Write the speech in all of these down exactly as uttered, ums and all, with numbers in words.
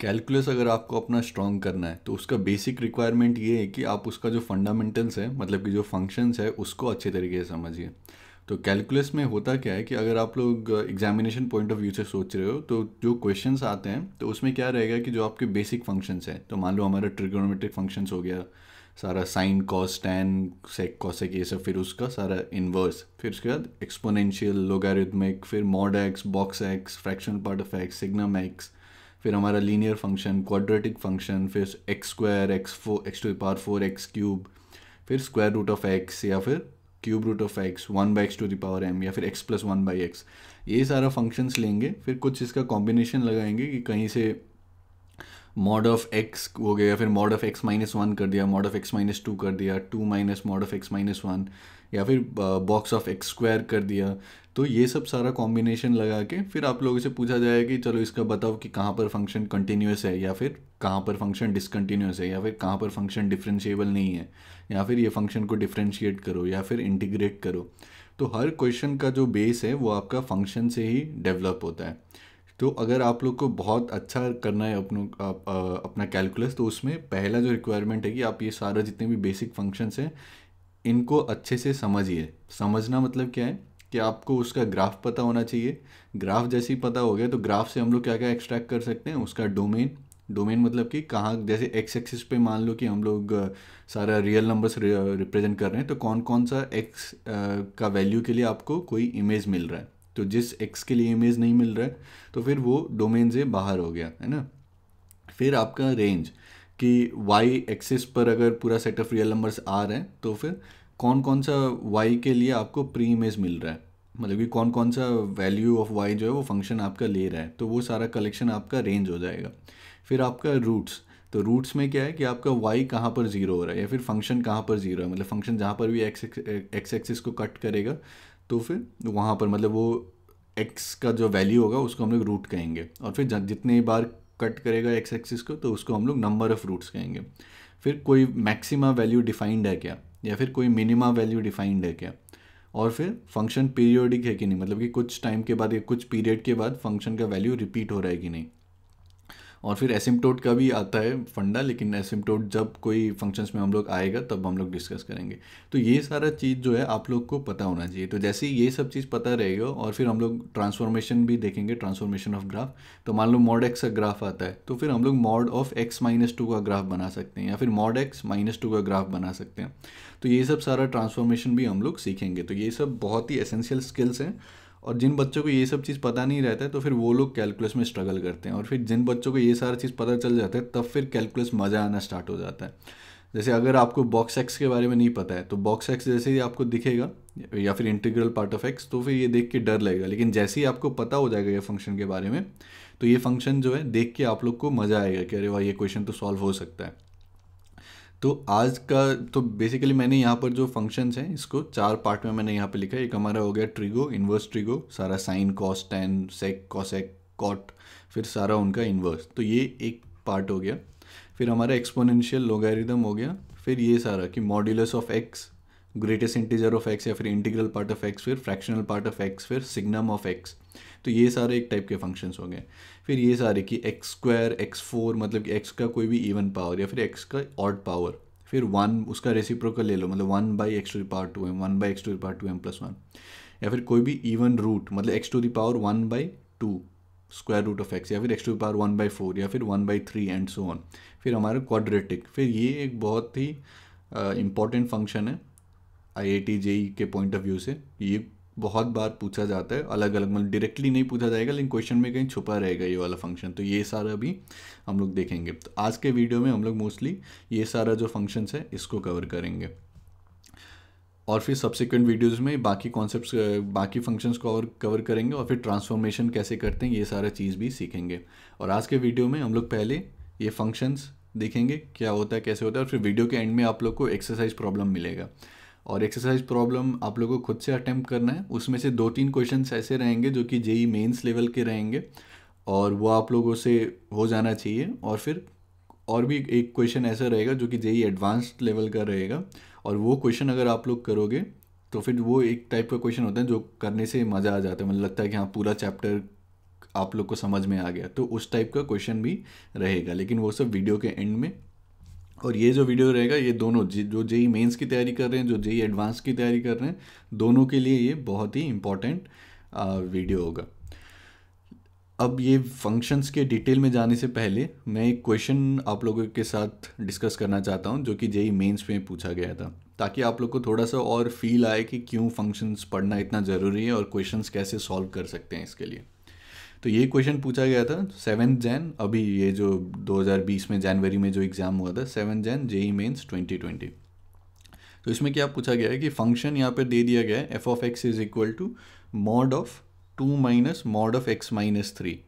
Calculus अगर आपको अपना स्ट्रॉन्ग करना है तो उसका बेसिक रिक्वायरमेंट ये है कि आप उसका जो फंडामेंटल्स है, मतलब कि जो फंक्शंस है, उसको अच्छे तरीके से समझिए। तो कैलकुलस में होता क्या है कि अगर आप लोग एग्जामिनेशन पॉइंट ऑफ व्यू से सोच रहे हो तो जो क्वेश्चंस आते हैं तो उसमें क्या रहेगा कि जो आपके बेसिक फंक्शंस हैं, तो मान लो हमारा ट्रिग्नोमेट्रिक फंक्शंस हो गया सारा, sine cos tan sec cosec, ये सब, फिर उसका सारा इन्वर्स, फिर उसके बाद एक्सपोनेंशियल, लोगारिथमिक, फिर mod x, box x, fractional part of x, signum x, फिर हमारा लीनियर फंक्शन, क्वाड्रेटिक फंक्शन, फिर x square, x four, x to power four, x cube, फिर स्क्वायर रूट ऑफ एक्स या फिर cube root of x, one by x to the power m या फिर x plus one by x, ये सारा functions लेंगे। फिर कुछ इसका कॉम्बिनेशन लगाएंगे कि कहीं से मॉड ऑफ एक्स हो गया, फिर mod of x minus one कर दिया, mod of x minus two कर दिया, two minus mod of x minus one, या फिर बॉक्स ऑफ एक्स स्क्वायर कर दिया। तो ये सब सारा कॉम्बिनेशन लगा के फिर आप लोगों से पूछा जाए कि चलो इसका बताओ कि कहाँ पर फंक्शन कंटिन्यूस है या फिर कहाँ पर फंक्शन डिसकंटिन्यूस है या फिर कहाँ पर फंक्शन डिफरेंशिएबल नहीं है, या फिर ये फंक्शन को डिफरेंशिएट करो या फिर इंटीग्रेट करो। तो हर क्वेश्चन का जो बेस है वो आपका फंक्शन से ही डेवलप होता है। तो अगर आप लोग को बहुत अच्छा करना है अपनों आप, आ, अपना कैलकुलस, तो उसमें पहला जो रिक्वायरमेंट है कि आप ये सारा जितने भी बेसिक फंक्शंस हैं इनको अच्छे से समझिए। समझना मतलब क्या है कि आपको उसका ग्राफ पता होना चाहिए। ग्राफ जैसे ही पता हो गया तो ग्राफ से हम लोग क्या क्या एक्सट्रैक्ट कर सकते हैं, उसका डोमेन, डोमेन मतलब कि कहाँ, जैसे एक्स एक्सिस पे मान लो कि हम लोग सारा रियल नंबर्स रिप्रेजेंट कर रहे हैं, तो कौन कौन सा एक्स का वैल्यू के लिए आपको कोई इमेज मिल रहा है। तो जिस एक्स के लिए इमेज नहीं मिल रहा है तो फिर वो डोमेन से बाहर हो गया, है ना। फिर आपका रेंज कि वाई एक्सिस पर अगर पूरा सेट ऑफ रियल नंबर्स आ रहे हैं तो फिर कौन कौन सा वाई के लिए आपको प्री इमेज मिल रहा है, मतलब कि कौन कौन सा वैल्यू ऑफ वाई जो है वो फंक्शन आपका ले रहा है, तो वो सारा कलेक्शन आपका रेंज हो जाएगा। फिर आपका रूट्स, तो रूट्स में क्या है कि आपका y कहाँ पर जीरो हो रहा है या फिर फंक्शन कहाँ पर जीरो है, मतलब फंक्शन जहाँ पर भी एक्स एक्स एक्सिस को कट करेगा तो फिर वहाँ पर, मतलब वो x का जो वैल्यू होगा उसको हम लोग रूट कहेंगे, और फिर जितने बार कट करेगा x एक्सिस को तो उसको हम लोग नंबर ऑफ़ रूट्स कहेंगे। फिर कोई मैक्सिमा वैल्यू डिफाइंड है क्या या फिर कोई मिनिमा वैल्यू डिफाइंड है क्या, और फिर फंक्शन पीरियोडिक है कि नहीं, मतलब कि कुछ टाइम के बाद या कुछ पीरियड के बाद फंक्शन का वैल्यू रिपीट हो रहा है कि नहीं। और फिर एसिम्प्टोट का भी आता है फंडा, लेकिन एसिम्प्टोट जब कोई फंक्शंस में हम लोग आएगा तब हम लोग डिस्कस करेंगे। तो ये सारा चीज़ जो है आप लोग को पता होना चाहिए। तो जैसे ही ये सब चीज़ पता रहेगा और फिर हम लोग ट्रांसफॉर्मेशन भी देखेंगे, ट्रांसफॉर्मेशन ऑफ ग्राफ। तो मान लो मॉड एक्स का ग्राफ आता है तो फिर हम लोग mod of x minus two का ग्राफ बना सकते हैं या फिर मॉड एक्स माइनस टू का ग्राफ बना सकते हैं। तो ये सब सारा ट्रांसफॉर्मेशन भी हम लोग सीखेंगे। तो ये सब बहुत ही एसेंशियल स्किल्स हैं, और जिन बच्चों को ये सब चीज़ पता नहीं रहता है तो फिर वो लोग कैलकुलस में स्ट्रगल करते हैं, और फिर जिन बच्चों को ये सारा चीज़ पता चल जाता है तब फिर कैलकुलस मज़ा आना स्टार्ट हो जाता है। जैसे अगर आपको बॉक्स एक्स के बारे में नहीं पता है तो बॉक्स एक्स जैसे ही आपको दिखेगा या फिर इंटीग्रल पार्ट ऑफ एक्स तो फिर ये देख के डर लगेगा, लेकिन जैसे ही आपको पता हो जाएगा ये फंक्शन के बारे में तो ये फंक्शन जो है देख के आप लोग को मज़ा आएगा कि अरे वाह, ये क्वेश्चन तो सॉल्व हो सकता है। तो आज का, तो बेसिकली मैंने यहाँ पर जो फंक्शंस हैं इसको चार पार्ट में मैंने यहाँ पे लिखा है। एक हमारा हो गया ट्रिगो, इन्वर्स ट्रिगो, सारा sine cos tan sec cosec cot, फिर सारा उनका इन्वर्स, तो ये एक पार्ट हो गया। फिर हमारा एक्सपोनेंशियल लोगारिथम हो गया, फिर ये सारा कि modulus of x, greatest integer of x या फिर इंटीग्रल पार्ट ऑफ एक्स, फिर फ्रैक्शनल पार्ट ऑफ एक्स, फिर सिग्नम ऑफ एक्स, तो ये सारे एक टाइप के फंक्शंस हो गए। फिर ये सारे कि एक्स स्क्वायर, एक्स फोर, मतलब कि एक्स का कोई भी इवन पावर या फिर एक्स का ऑड पावर, फिर वन उसका रेसिप्रोकल ले लो, मतलब one by x to the power two m, one by x to the power two m plus one, या फिर कोई भी इवन रूट, मतलब x to the power one by two square root of x, या फिर x to the power one by four या फिर one by three and so on. फिर हमारा क्वाड्रेटिक, फिर ये एक बहुत ही इंपॉर्टेंट फंक्शन है आई आई टी जेई के पॉइंट ऑफ व्यू से। ये बहुत बार पूछा जाता है, अलग अलग, मतलब डायरेक्टली नहीं पूछा जाएगा लेकिन क्वेश्चन में कहीं छुपा रहेगा ये वाला फंक्शन, तो ये सारा भी हम लोग देखेंगे। तो आज के वीडियो में हम लोग मोस्टली ये सारा जो फंक्शंस है इसको कवर करेंगे, और फिर सब्सिक्वेंट वीडियोज़ में बाकी कॉन्सेप्ट्स, बाकी फंक्शंस को और कवर करेंगे, और फिर ट्रांसफॉर्मेशन कैसे करते हैं ये सारा चीज़ भी सीखेंगे। और आज के वीडियो में हम लोग पहले ये फंक्शंस देखेंगे क्या होता है, कैसे होता है, और फिर वीडियो के एंड में आप लोग को एक्सरसाइज प्रॉब्लम मिलेगा, और एक्सरसाइज प्रॉब्लम आप लोगों को खुद से अटेम्प्ट करना है। उसमें से दो तीन क्वेश्चंस ऐसे रहेंगे जो कि जेई मेंस लेवल के रहेंगे और वो आप लोगों से हो जाना चाहिए, और फिर और भी एक क्वेश्चन ऐसा रहेगा जो कि जेई एडवांस्ड लेवल का रहेगा, और वो क्वेश्चन अगर आप लोग करोगे तो फिर वो एक टाइप का क्वेश्चन होता है जो करने से मज़ा आ जाता है, मतलब लगता है कि हाँ पूरा चैप्टर आप लोग को समझ में आ गया तो उस टाइप का क्वेश्चन भी रहेगा, लेकिन वो सब वीडियो के एंड में। और ये जो वीडियो रहेगा ये दोनों जो जेई मेंस की तैयारी कर रहे हैं, जो जेई एडवांस की तैयारी कर रहे हैं, दोनों के लिए ये बहुत ही इम्पॉर्टेंट वीडियो होगा। अब ये फंक्शंस के डिटेल में जाने से पहले मैं एक क्वेश्चन आप लोगों के साथ डिस्कस करना चाहता हूँ जो कि जेई मेंस में पूछा गया था, ताकि आप लोग को थोड़ा सा और फील आए कि क्यों फंक्शंस पढ़ना इतना ज़रूरी है और क्वेश्चंस कैसे सॉल्व कर सकते हैं इसके लिए। तो ये क्वेश्चन पूछा गया था सेवन्थ जैन, अभी ये जो दो हज़ार बीस में जनवरी में जो एग्ज़ाम हुआ था seventh Jan JEE mains twenty twenty. तो इसमें क्या पूछा गया है कि फंक्शन यहाँ पे दे दिया गया है f of x is equal to mod of two minus mod of x minus three,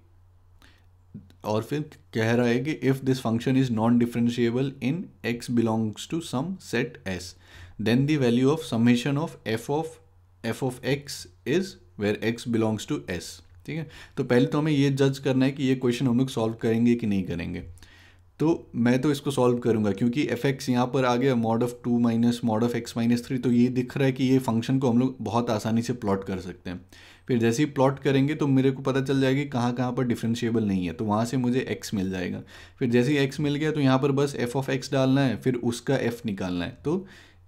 और फिर कह रहा है कि if this function is non differentiable in x belongs to some set S then the value of summation of f of f of x is where x belongs to S. ठीक है, तो पहले तो हमें ये जज करना है कि ये क्वेश्चन हम लोग सॉल्व करेंगे कि नहीं करेंगे। तो मैं तो इसको सॉल्व करूंगा क्योंकि एफ एक्स यहाँ पर आ गया mod of two minus mod of x minus three, तो ये दिख रहा है कि ये फंक्शन को हम लोग बहुत आसानी से प्लॉट कर सकते हैं। फिर जैसे ही प्लॉट करेंगे तो मेरे को पता चल जाएगा कि कहाँ कहाँ पर डिफ्रेंशिएबल नहीं है, तो वहाँ से मुझे एक्स मिल जाएगा। फिर जैसे ही एक्स मिल गया तो यहाँ पर बस एफ ऑफ एक्स डालना है, फिर उसका एफ निकालना है। तो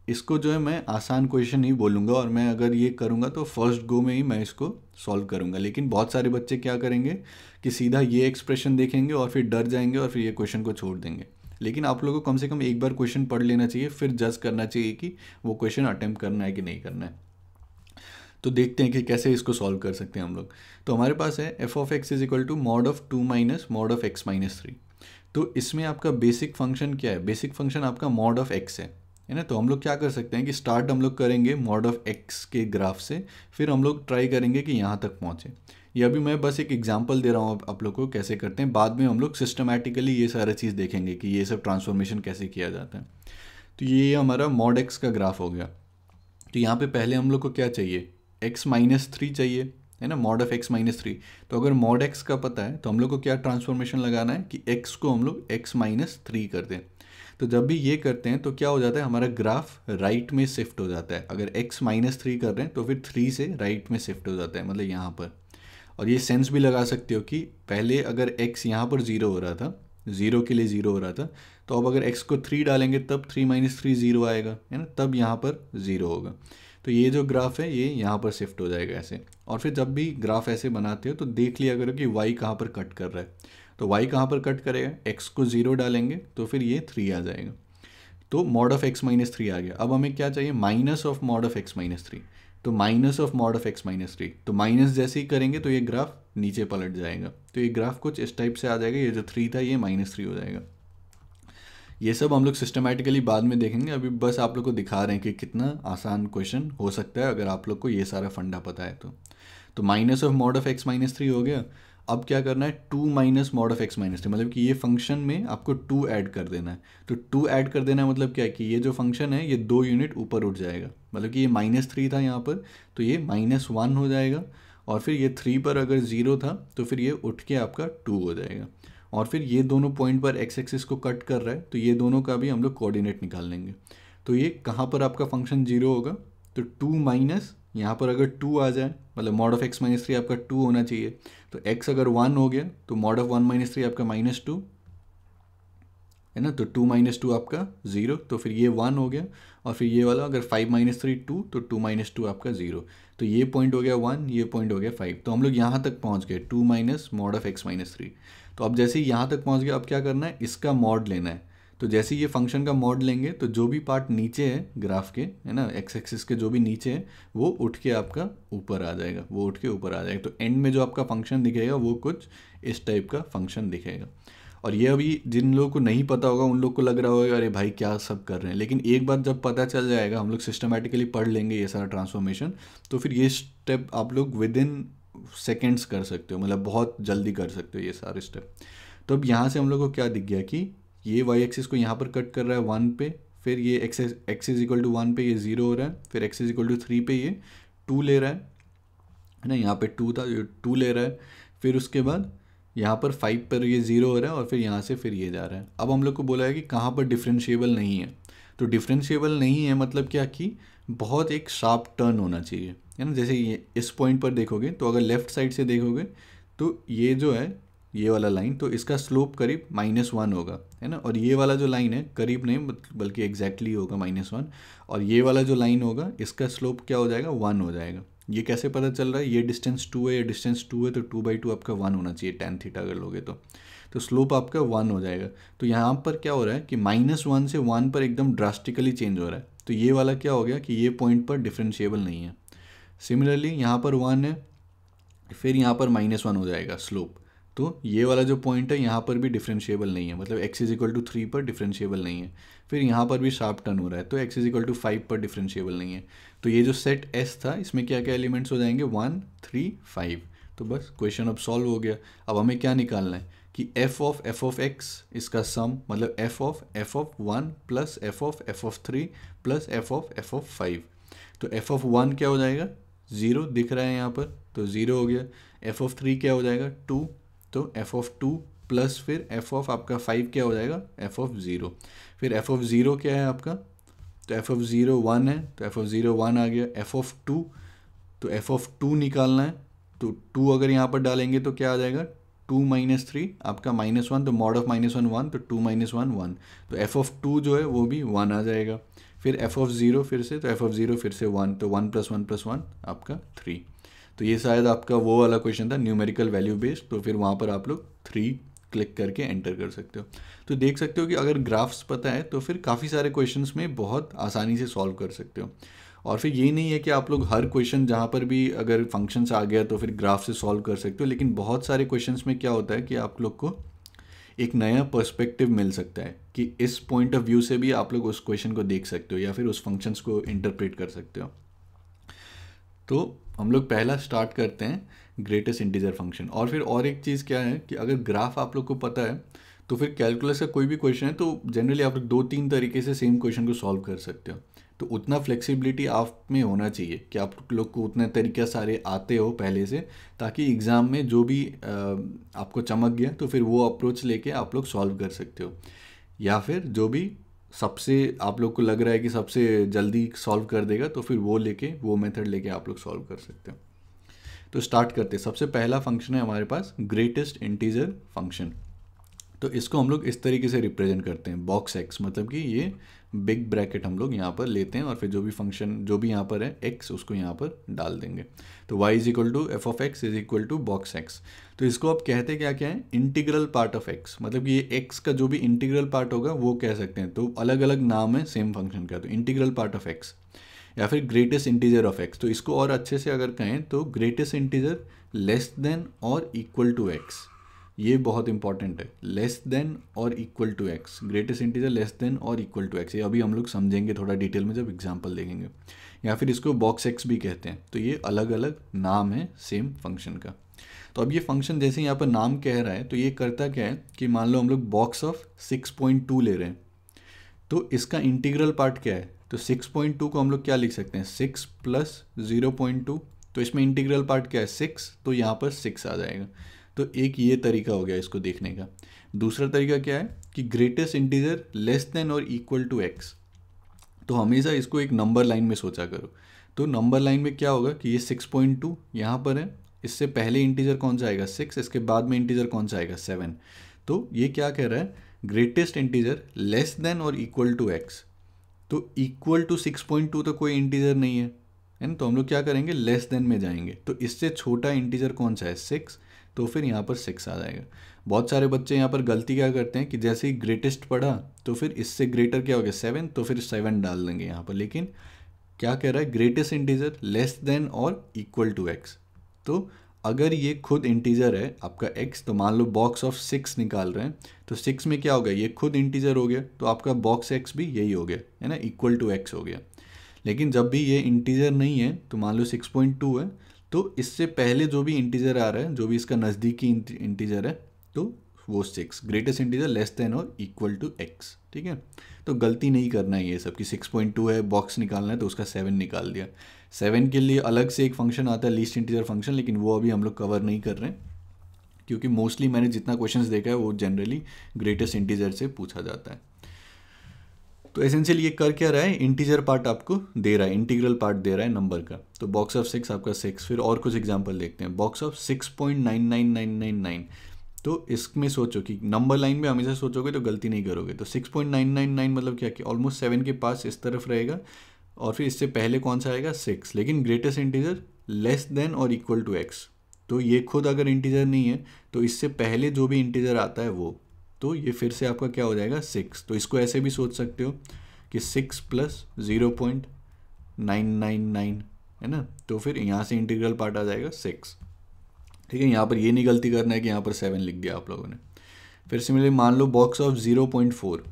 इसको जो है मैं आसान क्वेश्चन ही बोलूँगा, और मैं अगर ये करूँगा तो फर्स्ट गो में ही मैं इसको सॉल्व करूँगा। लेकिन बहुत सारे बच्चे क्या करेंगे कि सीधा ये एक्सप्रेशन देखेंगे और फिर डर जाएंगे और फिर ये क्वेश्चन को छोड़ देंगे। लेकिन आप लोगों को कम से कम एक बार क्वेश्चन पढ़ लेना चाहिए, फिर जज करना चाहिए कि वो क्वेश्चन अटैम्प्ट करना है कि नहीं करना है। तो देखते हैं कि कैसे इसको सॉल्व कर सकते हैं हम लोग। तो हमारे पास है f of x is equal to mod of two minus mod of x minus three. तो इसमें आपका बेसिक फंक्शन क्या है? बेसिक फंक्शन आपका मॉड ऑफ एक्स है, है ना। तो हम लोग क्या कर सकते हैं कि स्टार्ट हम लोग करेंगे मॉड ऑफ एक्स के ग्राफ से, फिर हम लोग ट्राई करेंगे कि यहाँ तक पहुँचे। ये अभी मैं बस एक एग्जांपल दे रहा हूँ आप लोग को कैसे करते हैं, बाद में हम लोग सिस्टमैटिकली ये सारा चीज़ देखेंगे कि ये सब ट्रांसफॉर्मेशन कैसे किया जाता है। तो ये हमारा मॉड एक्स का ग्राफ हो गया। तो यहाँ पे पहले हम लोग को क्या चाहिए? एक्स माइनस थ्री चाहिए, है ना, mod of x minus three. तो अगर मॉड एक्स का पता है तो हम लोग को क्या ट्रांसफॉर्मेशन लगाना है कि एक्स को हम लोग एक्स माइनस थ्री कर दें। तो जब भी ये करते हैं तो क्या हो जाता है, हमारा ग्राफ राइट में शिफ्ट हो जाता है। अगर एक्स माइनस थ्री कर रहे हैं तो फिर थ्री से राइट में शिफ्ट हो जाता है, मतलब यहाँ पर। और ये सेंस भी लगा सकते हो कि पहले अगर x यहाँ पर ज़ीरो हो रहा था, ज़ीरो के लिए ज़ीरो हो रहा था, तो अब अगर x को थ्री डालेंगे तब थ्री माइनस थ्री ज़ीरो आएगा, है ना, तब यहाँ पर ज़ीरो होगा। तो ये जो ग्राफ है ये यहाँ पर शिफ्ट हो जाएगा ऐसे। और फिर जब भी ग्राफ ऐसे बनाते हो तो देख लिया करो कि y कहाँ पर कट कर रहा है। तो y कहाँ पर कट करेगा? x को ज़ीरो डालेंगे तो फिर ये थ्री आ जाएगा। तो mod of x minus three आ गया। अब हमें क्या चाहिए? Minus of mod of x minus three. तो minus of mod of x minus three, तो माइनस जैसे ही करेंगे तो ये ग्राफ नीचे पलट जाएगा। तो ये ग्राफ कुछ इस टाइप से आ जाएगा, ये जो थ्री था ये माइनस थ्री हो जाएगा। ये सब हम लोग सिस्टमैटिकली बाद में देखेंगे, अभी बस आप लोग को दिखा रहे हैं कि कितना आसान क्वेश्चन हो सकता है अगर आप लोग को ये सारा फंडा पता है तो। तो minus of mod of x minus three हो गया। अब क्या करना है? Two minus mod of x minus three, मतलब कि ये फंक्शन में आपको टू ऐड कर देना है। तो टू ऐड कर देना है मतलब क्या है कि ये जो फंक्शन है ये दो यूनिट ऊपर उठ जाएगा, मतलब कि ये माइनस थ्री था यहाँ पर तो ये माइनस वन हो जाएगा, और फिर ये थ्री पर अगर ज़ीरो था तो फिर ये उठ के आपका टू हो जाएगा। और फिर ये दोनों पॉइंट पर एक्स एक्सिस को कट कर रहा है, तो ये दोनों का भी हम लोग कोऑर्डिनेट निकाल लेंगे। तो ये कहाँ पर आपका फंक्शन ज़ीरो होगा? तो टू माइनस यहाँ पर अगर टू आ जाए, मतलब mod of x minus three आपका टू होना चाहिए, तो x अगर वन हो गया तो mod of one minus three आपका माइनस टू, है ना, तो टू माइनस टू आपका ज़ीरो, तो फिर ये वन हो गया। और फिर ये वाला अगर फाइव माइनस थ्री टू, तो टू माइनस टू आपका ज़ीरो, तो ये पॉइंट हो गया वन, ये पॉइंट हो गया फाइव। तो हम लोग यहाँ तक पहुँच गए, two minus mod of x minus three. तो अब जैसे ही यहाँ तक पहुँच गया, अब क्या करना है? इसका मॉड लेना है। तो जैसे ये फंक्शन का मॉड लेंगे तो जो भी पार्ट नीचे है ग्राफ के, है ना, एक्स एक्सिस के जो भी नीचे है वो उठ के आपका ऊपर आ जाएगा, वो उठ के ऊपर आ जाएगा। तो एंड में जो आपका फंक्शन दिखेगा वो कुछ इस टाइप का फंक्शन दिखेगा। और ये अभी जिन लोगों को नहीं पता होगा उन लोग को लग रहा होगा अरे भाई क्या सब कर रहे हैं, लेकिन एक बार जब पता चल जाएगा, हम लोग सिस्टमेटिकली पढ़ लेंगे ये सारा ट्रांसफॉर्मेशन, तो फिर ये स्टेप आप लोग विद इन सेकेंड्स कर सकते हो, मतलब बहुत जल्दी कर सकते हो ये सारे स्टेप। तो अब यहाँ से हम लोग को क्या दिख गया कि ये y एक्सिस को यहाँ पर कट कर रहा है वन पे, फिर ये x x is equal to one पे ये ज़ीरो हो रहा है, फिर x is equal to three पे ये टू ले रहा है, है ना, यहाँ पे टू था ये टू ले रहा है, फिर उसके बाद यहाँ पर फाइव पर ये ज़ीरो हो रहा है, और फिर यहाँ से फिर ये जा रहा है। अब हम लोग को बोला है कि कहाँ पर डिफ्रेंशिएबल नहीं है। तो डिफ्रेंशिएबल नहीं है मतलब क्या कि बहुत एक शार्प टर्न होना चाहिए, है ना। जैसे ये इस पॉइंट पर देखोगे तो अगर लेफ्ट साइड से देखोगे तो ये जो है ये वाला लाइन, तो इसका स्लोप करीब माइनस वन होगा, है ना। और ये वाला जो लाइन है करीब नहीं बल्कि एग्जैक्टली होगा माइनस वन, और ये वाला जो लाइन होगा इसका स्लोप क्या हो जाएगा, वन हो जाएगा। ये कैसे पता चल रहा है, ये डिस्टेंस टू है, ये डिस्टेंस टू है, तो टू बाई टू आपका वन होना चाहिए टेन थीटा अगर लोगे तो तो स्लोप आपका वन हो जाएगा। तो यहाँ पर क्या हो रहा है कि माइनस वन से वन पर एकदम ड्रास्टिकली चेंज हो रहा है, तो ये वाला क्या हो गया कि ये पॉइंट पर डिफरेंशिएबल नहीं है। सिमिलरली यहाँ पर वन है, फिर यहाँ पर माइनस वन हो जाएगा स्लोप, तो ये वाला जो पॉइंट है यहाँ पर भी डिफरेंशिएबल नहीं है, मतलब x is equal to three पर डिफरेंशिएबल नहीं है। फिर यहाँ पर भी शार्प टर्न हो रहा है, तो x is equal to five पर डिफरेंशिएबल नहीं है। तो ये जो सेट एस था इसमें क्या क्या एलिमेंट्स हो जाएंगे, वन थ्री फाइव। तो बस क्वेश्चन अब सॉल्व हो गया। अब हमें क्या निकालना है कि f of f of x इसका सम, मतलब f of f of one plus f of f of three plus f of f of five. तो एफ ऑफ वन क्या हो जाएगा, ज़ीरो दिख रहा है यहाँ पर, तो ज़ीरो हो गया। एफ ऑफ थ्री क्या हो जाएगा, टू, तो एफ ऑफ टू प्लस फिर एफ ऑफ आपका फाइव क्या हो जाएगा, एफ ऑफ ज़ीरो। फिर एफ ऑफ ज़ीरो क्या है आपका, तो एफ ऑफ ज़ीरो वन है, तो एफ ऑफ ज़ीरो वन आ गया। एफ ऑफ टू, तो एफ ऑफ टू निकालना है, तो टू अगर यहाँ पर डालेंगे तो क्या आ जाएगा, टू माइनस थ्री आपका माइनस वन, तो mod of minus one one, तो टू माइनस वन वन, तो एफ ऑफ टू जो है वो भी वन आ जाएगा। फिर एफ ऑफ ज़ीरो फिर से, तो एफ ऑफ ज़ीरो फिर से वन, तो one plus one plus one आपका थ्री। तो ये शायद आपका वो वाला क्वेश्चन था न्यूमेरिकल वैल्यू बेस्ड, तो फिर वहाँ पर आप लोग थ्री क्लिक करके एंटर कर सकते हो। तो देख सकते हो कि अगर ग्राफ्स पता है तो फिर काफ़ी सारे क्वेश्चंस में बहुत आसानी से सॉल्व कर सकते हो। और फिर ये नहीं है कि आप लोग हर क्वेश्चन जहाँ पर भी अगर फंक्शंस आ गया तो फिर ग्राफ से सॉल्व कर सकते हो, लेकिन बहुत सारे क्वेश्चंस में क्या होता है कि आप लोग को एक नया पर्सपेक्टिव मिल सकता है कि इस पॉइंट ऑफ व्यू से भी आप लोग उस क्वेश्चन को देख सकते हो या फिर उस फंक्शंस को इंटरप्रेट कर सकते हो। तो हम लोग पहला स्टार्ट करते हैं ग्रेटेस्ट इंटीजर फंक्शन। और फिर और एक चीज़ क्या है कि अगर ग्राफ आप लोग को पता है तो फिर कैलकुलस का कोई भी क्वेश्चन है तो जनरली आप लोग दो तीन तरीके से सेम क्वेश्चन को सॉल्व कर सकते हो। तो उतना फ्लेक्सिबिलिटी आप में होना चाहिए कि आप लोग को उतना तरीका सारे आते हो पहले से, ताकि एग्ज़ाम में जो भी आपको चमक गया तो फिर वो अप्रोच लेके आप लोग सॉल्व कर सकते हो। या फिर जो भी सबसे आप लोग को लग रहा है कि सबसे जल्दी सॉल्व कर देगा तो फिर वो लेके वो मेथड लेके आप लोग सॉल्व कर सकते हो। तो स्टार्ट करते हैं। सबसे पहला फंक्शन है हमारे पास ग्रेटेस्ट इंटीजर फंक्शन। तो इसको हम लोग इस तरीके से रिप्रेजेंट करते हैं बॉक्स एक्स, मतलब कि ये बिग ब्रैकेट हम लोग यहाँ पर लेते हैं और फिर जो भी फंक्शन जो भी यहाँ पर है एक्स उसको यहाँ पर डाल देंगे। तो Y is equal to f of x is equal to box x. तो इसको आप कहते क्या क्या है, इंटीग्रल पार्ट ऑफ एक्स, मतलब कि ये एक्स का जो भी इंटीग्रल पार्ट होगा वो कह सकते हैं। तो अलग अलग नाम है सेम फंक्शन का, तो इंटीग्रल पार्ट ऑफ एक्स या फिर ग्रेटेस्ट इंटीजर ऑफ एक्स। तो इसको और अच्छे से अगर कहें तो ग्रेटेस्ट इंटीजर लेस देन और इक्वल टू एक्स, ये बहुत इंपॉर्टेंट है, लेस देन और equal to x. Greatest integer less than और इक्वल टू एक्स, ये अभी हम लोग समझेंगे थोड़ा डिटेल में जब एग्जांपल देखेंगे। या फिर इसको बॉक्स एक्स भी कहते हैं। तो ये अलग अलग नाम है सेम फंक्शन का। तो अब ये फंक्शन जैसे यहाँ पर नाम कह रहा है तो ये करता क्या है कि मान लो हम लोग box of six point two ले रहे हैं, तो इसका इंटीग्रल पार्ट क्या है, तो सिक्स पॉइंट टू को हम लोग क्या लिख सकते हैं, six plus zero point two. तो इसमें इंटीग्रल पार्ट क्या है, सिक्स, तो यहाँ पर सिक्स आ जाएगा। तो एक ये तरीका हो गया इसको देखने का। दूसरा तरीका क्या है कि ग्रेटेस्ट इंटीजर लेस देन और इक्वल टू एक्स। तो हमेशा इसको एक नंबर लाइन में सोचा करो। तो नंबर लाइन में क्या होगा कि ये सिक्स पॉइंट टू यहाँ पर है, इससे पहले इंटीजर कौन सा आएगा, सिक्स, इसके बाद में इंटीजर कौन सा आएगा, सेवन। तो ये क्या कह रहा है, ग्रेटेस्ट इंटीजर लेस देन और इक्वल टू एक्स। तो equal to six point two तो कोई इंटीजर नहीं है, है ना। तो हम लोग क्या करेंगे, लेस देन में जाएंगे। तो इससे छोटा इंटीजर कौन सा है, सिक्स, तो फिर यहाँ पर सिक्स आ जाएगा। बहुत सारे बच्चे यहाँ पर गलती क्या करते हैं कि जैसे ही ग्रेटेस्ट पढ़ा तो फिर इससे ग्रेटर क्या हो गया, सेवन, तो फिर सेवन डाल देंगे यहाँ पर। लेकिन क्या कह रहा है, ग्रेटेस्ट इंटीजर लेस देन और इक्वल टू एक्स। तो अगर ये खुद इंटीजर है आपका एक्स, तो मान लो बॉक्स ऑफ सिक्स निकाल रहे हैं, तो सिक्स में क्या हो गया, ये खुद इंटीजर हो गया, तो आपका बॉक्स एक्स भी यही हो गया, है ना, इक्वल टू एक्स हो गया। लेकिन जब भी ये इंटीजर नहीं है, तो मान लो सिक्स पॉइंट टू है, तो इससे पहले जो भी इंटीजर आ रहा है, जो भी इसका नज़दीकी इंटीजर है, तो वो six, greatest integer less than और इक्वल टू एक्स, ठीक है। तो गलती नहीं करना है ये सब कि सिक्स पॉइंट टू है, बॉक्स निकालना है, तो उसका सेवन निकाल दिया। सेवन के लिए अलग से एक फंक्शन आता है लीस्ट इंटीजर फंक्शन, लेकिन वो अभी हम लोग कवर नहीं कर रहे हैं, क्योंकि मोस्टली मैंने जितना क्वेश्चन देखा है वो जनरली ग्रेटेस्ट इंटीजर से पूछा जाता है। तो एसेंशियली ये कर क्या रहा है, इंटीजर पार्ट आपको दे रहा है, इंटीग्रल पार्ट दे रहा है नंबर का। तो बॉक्स ऑफ सिक्स आपका सिक्स। फिर और कुछ एग्जांपल देखते हैं, box of six point nine nine nine nine nine. तो इसमें सोचो कि नंबर लाइन में हमेशा सोचोगे तो गलती नहीं करोगे। तो six point nine nine nine मतलब क्या कि ऑलमोस्ट सेवन के पास इस तरफ रहेगा और फिर इससे पहले कौन सा आएगा, सिक्स। लेकिन ग्रेटेस्ट इंटीजर लेस देन और इक्वल टू एक्स। तो ये खुद अगर इंटीजर नहीं है तो इससे पहले जो भी इंटीजर आता है वो, तो ये फिर से आपका क्या हो जाएगा, सिक्स। तो इसको ऐसे भी सोच सकते हो कि six plus zero point nine nine nine, है ना। तो फिर यहाँ से इंटीग्रल पार्ट आ जाएगा सिक्स। ठीक है, यहाँ पर ये नहीं गलती करना है कि यहाँ पर सेवन लिख दिया आप लोगों ने। फिर सिमिलरली मान लो box of zero point four,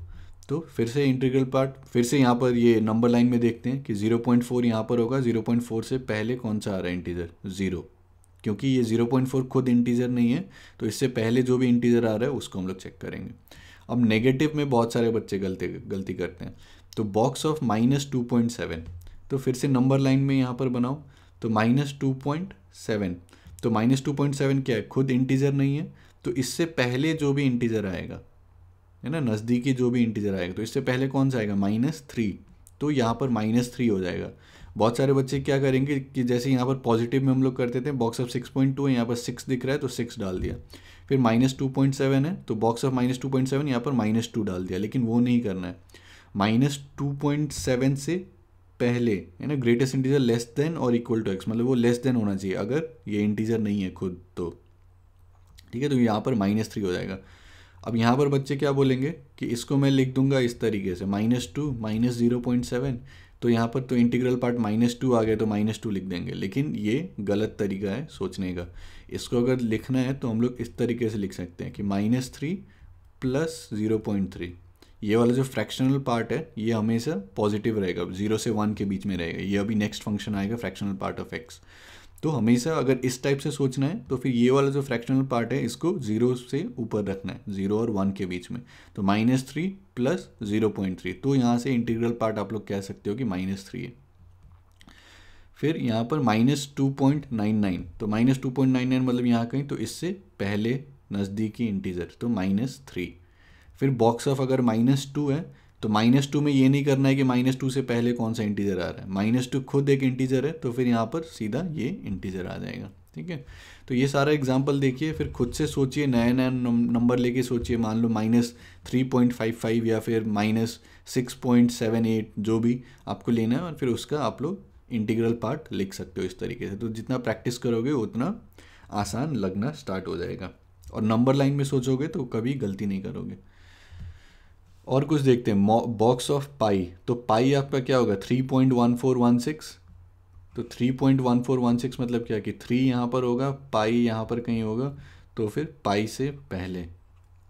तो फिर से इंटीग्रल पार्ट, फिर से यहाँ पर ये नंबर लाइन में देखते हैं कि ज़ीरो पॉइंट फोर यहाँ पर होगा, ज़ीरो पॉइंट फोर से पहले कौन सा आ रहा है इंटीजर, ज़ीरो। क्योंकि ये ज़ीरो पॉइंट फोर खुद इंटीजर नहीं है तो इससे पहले जो भी इंटीजर आ रहा है उसको हम लोग चेक करेंगे। अब नेगेटिव में बहुत सारे बच्चे गलती गलती करते हैं। तो box of minus two point seven, तो फिर से नंबर लाइन में यहाँ पर बनाओ तो माइनस टू पॉइंट सेवन। तो माइनस टू पॉइंट सेवन क्या है, खुद इंटीजर नहीं है तो इससे पहले जो भी इंटीजर आएगा, है ना, नज़दीकी जो भी इंटीजर आएगा, तो इससे पहले कौन सा आएगा, माइनस थ्री। तो यहाँ पर माइनस थ्री हो जाएगा। बहुत सारे बच्चे क्या करेंगे कि जैसे यहाँ पर पॉजिटिव में हम लोग करते थे, box of six point two है, यहाँ पर सिक्स दिख रहा है तो सिक्स डाल दिया। फिर माइनस टू पॉइंट सेवन है तो box of minus two point seven यहाँ पर माइनस टू डाल दिया। लेकिन वो नहीं करना है, माइनस टू पॉइंट सेवन से पहले, है ना, ग्रेटेस्ट इंटीजर लेस देन और इक्वल टू एक्स, मतलब वो लेस देन होना चाहिए अगर ये इंटीजर नहीं है खुद। तो ठीक है, तो यहाँ पर माइनस थ्री हो जाएगा। अब यहाँ पर बच्चे क्या बोलेंगे कि इसको मैं लिख दूंगा इस तरीके से, minus two minus zero point seven. तो यहाँ पर तो इंटीग्रल पार्ट माइनस टू आ गया तो माइनस टू लिख देंगे। लेकिन ये गलत तरीका है सोचने का। इसको अगर लिखना है तो हम लोग इस तरीके से लिख सकते हैं कि minus three plus zero point three. ये वाला जो फ्रैक्शनल पार्ट है ये हमेशा पॉजिटिव रहेगा, जीरो से वन के बीच में रहेगा। ये अभी नेक्स्ट फंक्शन आएगा, फ्रैक्शनल पार्ट ऑफ एक्स। तो हमेशा अगर इस टाइप से सोचना है तो फिर ये वाला जो फ्रैक्शनल पार्ट है इसको जीरो से ऊपर रखना है, जीरो और वन के बीच में। तो minus three plus zero point three, तो यहाँ से इंटीग्रल पार्ट आप लोग कह सकते हो कि माइनस थ्री है। फिर यहाँ पर minus two point nine nine, तो minus two point nine nine मतलब यहाँ कहीं तो इससे पहले नज़दीकी इंटीजर, तो माइनस थ्री। फिर बॉक्स ऑफ अगर माइनस टू है तो माइनस टू में ये नहीं करना है कि माइनस टू से पहले कौन सा इंटीजर आ रहा है, माइनस टू खुद एक इंटीजर है तो फिर यहाँ पर सीधा ये इंटीजर आ जाएगा। ठीक है, तो ये सारा एग्जांपल देखिए, फिर खुद से सोचिए, नया नया नंबर लेके सोचिए। मान लो minus three point five five या फिर minus six point seven eight, जो भी आपको लेना है, और फिर उसका आप लोग इंटीग्रल पार्ट लिख सकते हो इस तरीके से। तो जितना प्रैक्टिस करोगे उतना आसान लगना स्टार्ट हो जाएगा, और नंबर लाइन में सोचोगे तो कभी गलती नहीं करोगे। और कुछ देखते हैं, बॉक्स ऑफ पाई। तो पाई आपका क्या होगा, three point one four one six. तो three point one four one six मतलब क्या कि थ्री यहाँ पर होगा, पाई यहाँ पर कहीं होगा, तो फिर पाई से पहले,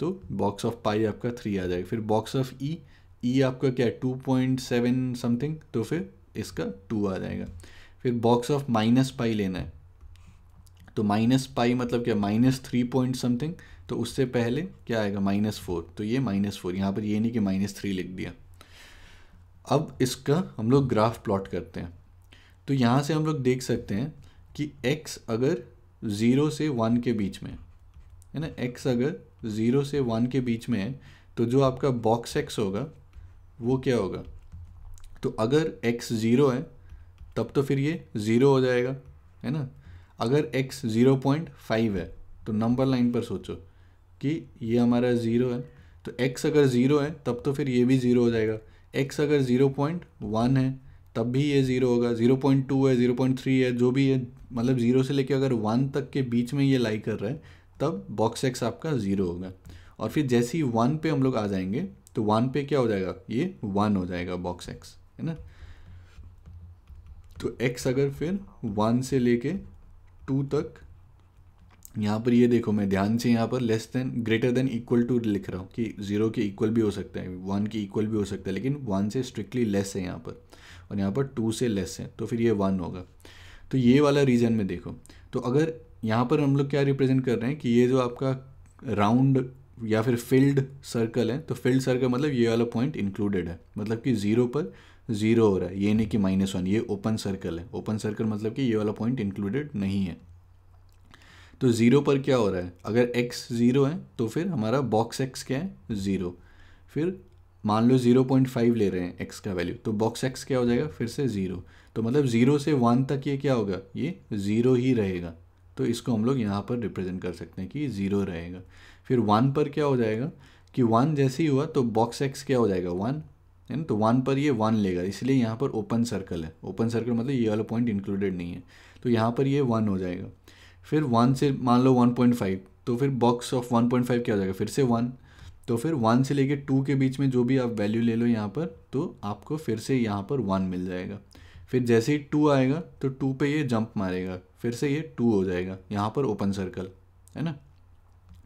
तो बॉक्स ऑफ पाई आपका थ्री आ जाएगा। फिर बॉक्स ऑफ ई, ई आपका क्या है, टू पॉइंट सेवन समथिंग, तो फिर इसका टू आ जाएगा। फिर बॉक्स ऑफ माइनस पाई लेना है, तो माइनस पाई मतलब क्या, माइनस थ्री पॉइंट समथिंग, तो उससे पहले क्या आएगा, माइनस फोर। तो ये माइनस फोर, यहाँ पर ये नहीं कि माइनस थ्री लिख दिया। अब इसका हम लोग ग्राफ प्लॉट करते हैं। तो यहाँ से हम लोग देख सकते हैं कि x अगर ज़ीरो से वन के बीच में, है ना, x अगर ज़ीरो से वन के बीच में है तो जो आपका बॉक्स x होगा वो क्या होगा। तो अगर x ज़ीरो है तब तो फिर ये ज़ीरो हो जाएगा, है ना। अगर x ज़ीरो पॉइंट फाइव है तो नंबर लाइन पर सोचो कि ये हमारा ज़ीरो है, तो x अगर ज़ीरो है तब तो फिर ये भी ज़ीरो हो जाएगा। x अगर ज़ीरो पॉइंट वन है तब भी ये ज़ीरो होगा, ज़ीरो पॉइंट टू है, ज़ीरो पॉइंट थ्री है, जो भी है, मतलब ज़ीरो से लेके अगर वन तक के बीच में ये लाई कर रहा है तब बॉक्स x आपका ज़ीरो होगा। और फिर जैसे ही वन पे हम लोग आ जाएंगे तो वन पे क्या हो जाएगा, ये वन हो जाएगा बॉक्स x, है ना। तो x अगर फिर वन से लेके टू तक, यहाँ पर ये देखो, मैं ध्यान से यहाँ पर less than greater than equal to लिख रहा हूँ कि ज़ीरो के इक्वल भी हो सकता है, वन के इक्वल भी हो सकता है, लेकिन वन से स्ट्रिक्टली लेस है यहाँ पर, और यहाँ पर टू से लेस है तो फिर ये वन होगा। तो ये वाला रीजन में देखो, तो अगर यहाँ पर हम लोग क्या रिप्रेजेंट कर रहे हैं कि ये जो आपका राउंड या फिर फील्ड सर्कल है, तो फील्ड सर्कल मतलब ये वाला पॉइंट इंक्लूडेड है, मतलब कि ज़ीरो पर ज़ीरो हो रहा है, ये नहीं कि माइनस वन। ये ओपन सर्कल है, ओपन सर्कल मतलब कि ये वाला पॉइंट इंक्लूडेड नहीं है। तो ज़ीरो पर क्या हो रहा है, अगर x ज़ीरो है तो फिर हमारा बॉक्स x क्या है, ज़ीरो। फिर मान लो ज़ीरो पॉइंट फाइव ले रहे हैं x का वैल्यू, तो बॉक्स x क्या हो जाएगा फिर से ज़ीरो, तो मतलब ज़ीरो से वन तक ये क्या होगा, ये ज़ीरो ही रहेगा। तो इसको हम लोग यहाँ पर रिप्रेजेंट कर सकते हैं कि ज़ीरो रहेगा। फिर वन पर क्या हो जाएगा कि वन जैसे ही हुआ तो बॉक्स x क्या हो जाएगा वन, है ना, तो वन पर ये वन लेगा, इसलिए यहाँ पर ओपन सर्कल है। ओपन सर्कल मतलब ये वाला पॉइंट इंक्लूडेड नहीं है, तो यहाँ पर ये वन हो जाएगा। फिर वन से मान लो वन पॉइंट फाइव, तो फिर box of one point five क्या हो जाएगा फिर से वन, तो फिर वन से लेके टू के बीच में जो भी आप वैल्यू ले लो यहाँ पर, तो आपको फिर से यहाँ पर वन मिल जाएगा। फिर जैसे ही टू आएगा तो टू पे ये जंप मारेगा, फिर से ये टू हो जाएगा, यहाँ पर ओपन सर्कल है ना,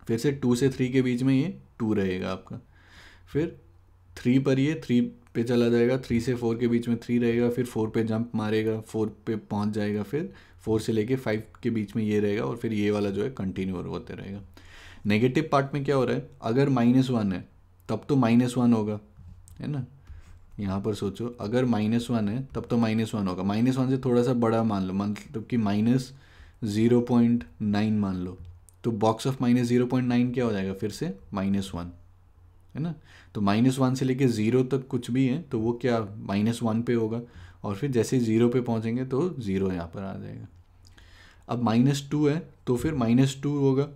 फिर से टू से थ्री के बीच में ये टू रहेगा आपका। फिर थ्री पर ये थ्री पे चला जाएगा, थ्री से फोर के बीच में थ्री रहेगा, फिर फोर पे जंप मारेगा, फोर पे पहुंच जाएगा, फिर फोर से लेके फाइव के बीच में ये रहेगा, और फिर ये वाला जो है कंटिन्यू होते रहेगा। नेगेटिव पार्ट में क्या हो रहा है, अगर माइनस वन है तब तो माइनस वन होगा, है ना, यहाँ पर सोचो अगर माइनस वन है तब तो माइनस वन होगा, माइनस वन से थोड़ा सा बड़ा मान लो, मतलब कि माइनस ज़ीरो पॉइंट नाइन मान लो, तो box of minus zero point nine क्या हो जाएगा फिर से माइनस वन, है ना, तो माइनस वन से लेके ज़ीरो तक कुछ भी है तो वो क्या माइनस वन पे होगा, और फिर जैसे ज़ीरो पे पहुँचेंगे तो ज़ीरो यहाँ पर आ जाएगा। अब माइनस टू है तो फिर माइनस टू होगा,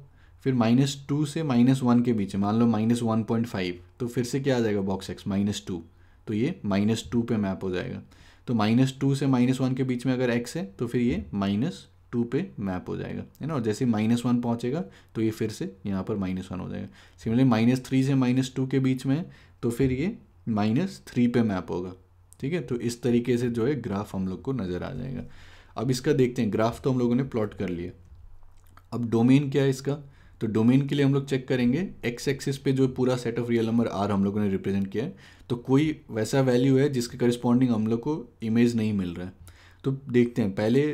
फिर माइनस टू से माइनस वन के बीच मान लो माइनस वन पॉइंट फाइव, तो फिर से क्या आ जाएगा बॉक्स एक्स माइनस टू, तो ये माइनस टू पे मैप हो जाएगा। तो माइनस टू से माइनस वन के बीच में अगर एक्स है तो फिर ये माइनस टू पे मैप हो जाएगा, है ना, और जैसे माइनस वन पहुँचेगा तो ये फिर से यहाँ पर माइनस वन हो जाएगा। सिमिलरली माइनस थ्री से माइनस टू के बीच में तो फिर ये माइनस थ्री पे मैप होगा, ठीक है। तो इस तरीके से जो है ग्राफ हम लोग को नज़र आ जाएगा। अब इसका देखते हैं, ग्राफ तो हम लोगों ने प्लॉट कर लिया, अब डोमेन क्या है इसका, तो डोमेन के लिए हम लोग चेक करेंगे एक्स एक्सिस पे जो पूरा set of real number R हम लोगों ने रिप्रेजेंट किया है, तो कोई वैसा वैल्यू है जिसके करस्पॉन्डिंग हम लोग को इमेज नहीं मिल रहा है। तो देखते हैं, पहले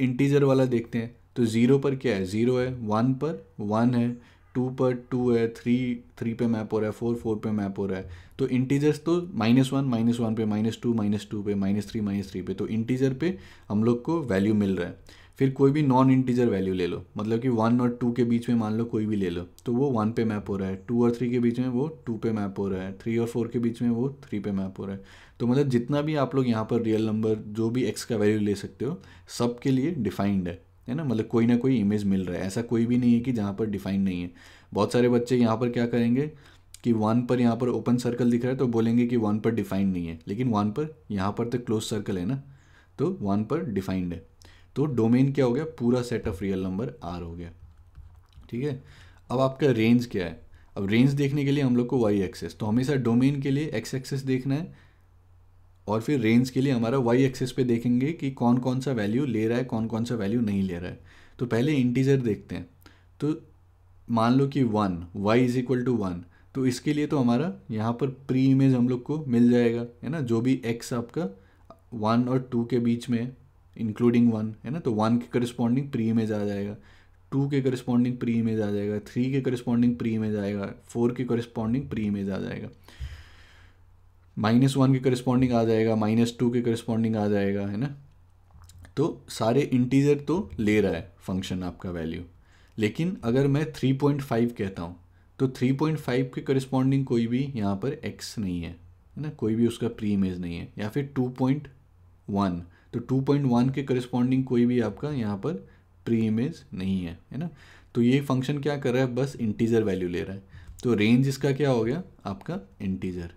इंटीजर वाला देखते हैं, तो ज़ीरो पर क्या है ज़ीरो है, वन पर वन है, टू पर टू है, थ्री थ्री पे मैप हो रहा है, फोर फोर पे मैप हो रहा है, तो इंटीजर्स तो माइनस वन माइनस वन पे, माइनस टू माइनस टू पे, माइनस थ्री माइनस थ्री पे, तो इंटीजर पे हम लोग को वैल्यू मिल रहा है। फिर कोई भी नॉन इंटीजर वैल्यू ले लो, मतलब कि वन और टू के बीच में मान लो कोई भी ले लो तो वो वन पे मैप हो रहा है, टू और थ्री के बीच में वो टू पे मैप हो रहा है, थ्री और फोर के बीच में वो थ्री पे मैप हो रहा है। तो मतलब जितना भी आप लोग यहाँ पर रियल नंबर जो भी एक्स का वैल्यू ले सकते हो सब के लिए डिफाइंड है, है ना, मतलब कोई ना कोई इमेज मिल रहा है, ऐसा कोई भी नहीं है कि जहाँ पर डिफाइंड नहीं है। बहुत सारे बच्चे यहाँ पर क्या करेंगे कि वन पर यहाँ पर ओपन सर्कल दिख रहा है तो बोलेंगे कि वन पर डिफाइंड नहीं है, लेकिन वन पर यहाँ पर तो क्लोज सर्कल है ना, तो वन पर डिफाइंड है। तो डोमेन क्या हो गया, पूरा set of real number R हो गया, ठीक है। अब आपका रेंज क्या है, अब रेंज देखने के लिए हम लोग को वाई एक्सेस, तो हमेशा डोमेन के लिए एक्स एक्सेस देखना है और फिर रेंज के लिए हमारा वाई एक्सेस पे देखेंगे कि कौन कौन सा वैल्यू ले रहा है कौन कौन सा वैल्यू नहीं ले रहा है। तो पहले इंटीजर देखते हैं, तो मान लो कि one, Y is equal to one, तो इसके लिए तो हमारा यहाँ पर प्री इमेज हम लोग को मिल जाएगा, है ना, जो भी एक्स आपका वन और टू के बीच में इंक्लूडिंग वन, है ना, तो वन के करस्पॉन्डिंग प्री इमेज आ जाएगा, टू के करस्पॉन्डिंग प्री इमेज आ जाएगा, थ्री के करस्पॉन्डिंग प्री इमेज आएगा, फोर के करस्पॉन्डिंग प्री इमेज आ जाएगा, माइनस वन के करस्पॉन्डिंग आ जाएगा, माइनस टू के करस्पॉन्डिंग आ जाएगा, है ना। तो सारे इंटीजर तो ले रहा है फंक्शन आपका वैल्यू, लेकिन अगर मैं थ्री पॉइंट फाइव कहता हूँ तो थ्री पॉइंट फाइव के करस्पॉन्डिंग कोई भी यहाँ पर x नहीं है, है ना, कोई भी उसका प्री इमेज नहीं है, या फिर टू पॉइंट वन, तो टू पॉइंट वन के करस्पॉन्डिंग कोई भी आपका यहाँ पर प्री इमेज नहीं है, है ना। तो ये फंक्शन क्या कर रहा है, बस इंटीजर वैल्यू ले रहा है। तो रेंज इसका क्या हो गया आपका इंटीजर,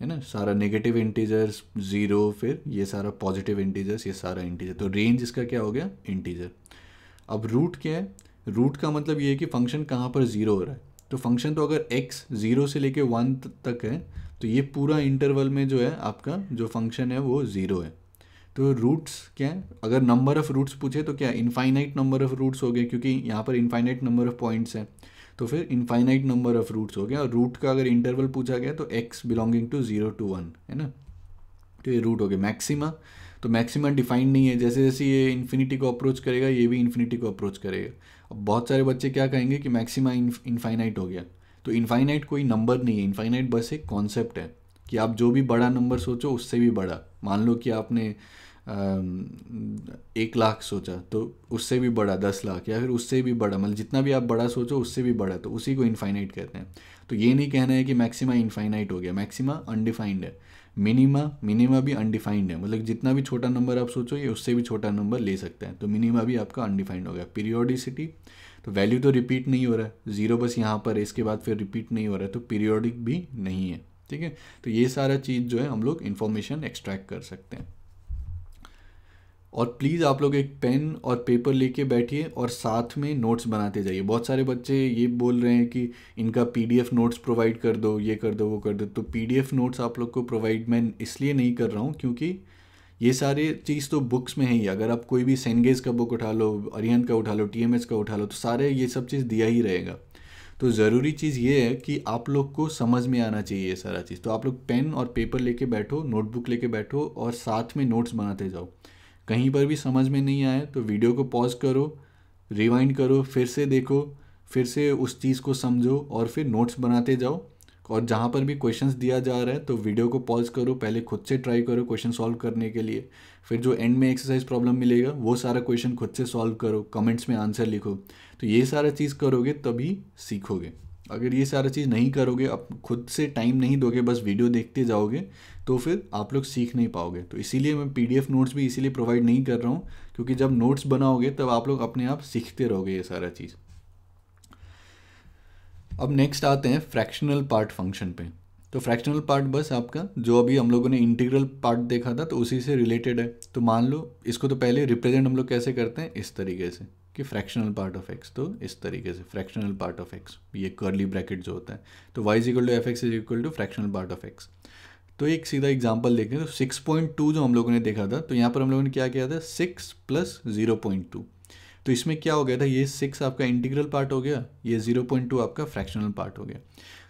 है ना, सारा नेगेटिव इंटीजर्स ज़ीरो, फिर ये सारा पॉजिटिव इंटीजर्स, ये सारा इंटीजर, तो रेंज इसका क्या हो गया इंटीजर। अब रूट क्या है, रूट का मतलब ये है कि फंक्शन कहाँ पर ज़ीरो हो रहा है, तो फंक्शन तो अगर एक्स ज़ीरो से लेके वन तक है तो ये पूरा इंटरवल में जो है आपका जो फंक्शन है वो ज़ीरो है। तो रूट्स क्या है, अगर नंबर ऑफ़ रूट्स पूछे तो क्या इनफाइनाइट नंबर ऑफ़ रूट्स हो गए, क्योंकि यहाँ पर इनफाइनाइट नंबर ऑफ़ पॉइंट्स हैं, तो फिर इनफाइनाइट नंबर ऑफ रूट्स हो गया। और रूट का अगर इंटरवल पूछा गया तो X belonging to zero to one, है ना, तो ये रूट हो गया। मैक्सिमा, तो मैक्सिमा डिफाइंड नहीं है, जैसे जैसे ये इन्फिनिटी को अप्रोच करेगा ये भी इन्फिनिटी को अप्रोच करेगा। अब बहुत सारे बच्चे क्या कहेंगे कि मैक्सिमा इनफाइनाइट हो गया, तो इनफाइनाइट कोई नंबर नहीं है, इनफाइनाइट बस एक कॉन्सेप्ट है कि आप जो भी बड़ा नंबर सोचो उससे भी बड़ा, मान लो कि आपने एक लाख सोचा तो उससे भी बड़ा दस लाख, या फिर उससे भी बड़ा, मतलब जितना भी आप बड़ा सोचो उससे भी बड़ा, तो उसी को इनफाइनाइट कहते हैं। तो ये नहीं कहना है कि मैक्सिमा इनफाइनाइट हो गया, मैक्सिमा अनडिफाइंड है, मिनिमा मिनिमा भी अनडिफाइंड है, मतलब जितना भी छोटा नंबर आप सोचो ये उससे भी छोटा नंबर ले सकता है, तो मिनिमा भी आपका अनडिफाइंड हो गया। पीरियोडिसिटी, तो वैल्यू तो रिपीट नहीं हो रहा है, जीरो बस यहाँ पर है, इसके बाद फिर रिपीट नहीं हो रहा है, तो पीरियोडिक भी नहीं है, ठीक है। तो ये सारा चीज़ जो है हम लोग इन्फॉर्मेशन एक्सट्रैक्ट कर सकते हैं। और प्लीज़ आप लोग एक पेन और पेपर लेके बैठिए और साथ में नोट्स बनाते जाइए। बहुत सारे बच्चे ये बोल रहे हैं कि इनका पीडीएफ नोट्स प्रोवाइड कर दो, ये कर दो, वो कर दो, तो पीडीएफ नोट्स आप लोग को प्रोवाइड मैं इसलिए नहीं कर रहा हूँ क्योंकि ये सारे चीज़ तो बुक्स में है ही। अगर आप कोई भी सेंगेज का बुक उठा लो, अरिहंत का उठा लो, टीएमएस का उठा लो, तो सारे ये सब चीज़ दिया ही रहेगा। तो ज़रूरी चीज़ ये है कि आप लोग को समझ में आना चाहिए ये सारा चीज़। तो आप लोग पेन और पेपर लेके बैठो, नोटबुक लेके बैठो और साथ में नोट्स बनाते जाओ। कहीं पर भी समझ में नहीं आए तो वीडियो को पॉज करो, रिवाइंड करो, फिर से देखो, फिर से उस चीज़ को समझो और फिर नोट्स बनाते जाओ। और जहाँ पर भी क्वेश्चंस दिया जा रहा है तो वीडियो को पॉज करो, पहले खुद से ट्राई करो क्वेश्चन सॉल्व करने के लिए, फिर जो एंड में एक्सरसाइज प्रॉब्लम मिलेगा वो सारा क्वेश्चन खुद से सॉल्व करो, कमेंट्स में आंसर लिखो। तो ये सारा चीज़ करोगे तभी सीखोगे। अगर ये सारा चीज़ नहीं करोगे, आप खुद से टाइम नहीं दोगे, बस वीडियो देखते जाओगे, तो फिर आप लोग सीख नहीं पाओगे। तो इसीलिए मैं पीडीएफ नोट्स भी इसीलिए प्रोवाइड नहीं कर रहा हूँ क्योंकि जब नोट्स बनाओगे तब आप लोग अपने आप सीखते रहोगे ये सारा चीज़। अब नेक्स्ट आते हैं फ्रैक्शनल पार्ट फंक्शन पे। तो फ्रैक्शनल पार्ट बस आपका जो अभी हम लोगों ने इंटीग्रल पार्ट देखा था तो उसी से रिलेटेड है। तो मान लो इसको तो पहले रिप्रेजेंट हम लोग कैसे करते हैं, इस तरीके से कि फ्रैक्शनल पार्ट ऑफ एक्स, तो इस तरीके से फ्रैक्शनल पार्ट ऑफ एक्स, ये कर्ली ब्रैकेट जो होता है, तो Y is equal to F x is equal to fractional part of x. तो एक सीधा एग्जाम्पल देखते हैं। तो सिक्स पॉइंट टू जो हम लोगों ने देखा था, तो यहाँ पर हम लोगों ने क्या किया था, six plus zero point two. तो इसमें क्या हो गया था, ये सिक्स आपका इंटीग्रल पार्ट हो गया, ये जीरो पॉइंट टू आपका फ्रैक्शनल पार्ट हो गया।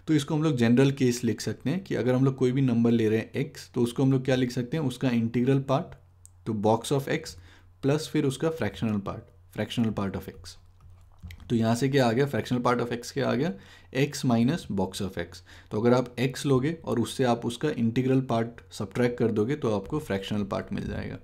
तो इसको हम लोग जनरल केस लिख सकते हैं कि अगर हम लोग कोई भी नंबर ले रहे हैं x, तो उसको हम लोग क्या लिख सकते हैं, उसका इंटीग्रल पार्ट, तो बॉक्स ऑफ x प्लस फिर उसका fractional part, fractional part of x। तो यहाँ से क्या आ गया, फ्रैक्शनल पार्ट ऑफ x क्या आ गया, x minus box of x। तो अगर आप x लोगे और उससे आप उसका इंटीग्रल पार्ट सब्ट्रैक्ट कर दोगे तो आपको फ्रैक्शनल पार्ट मिल जाएगा।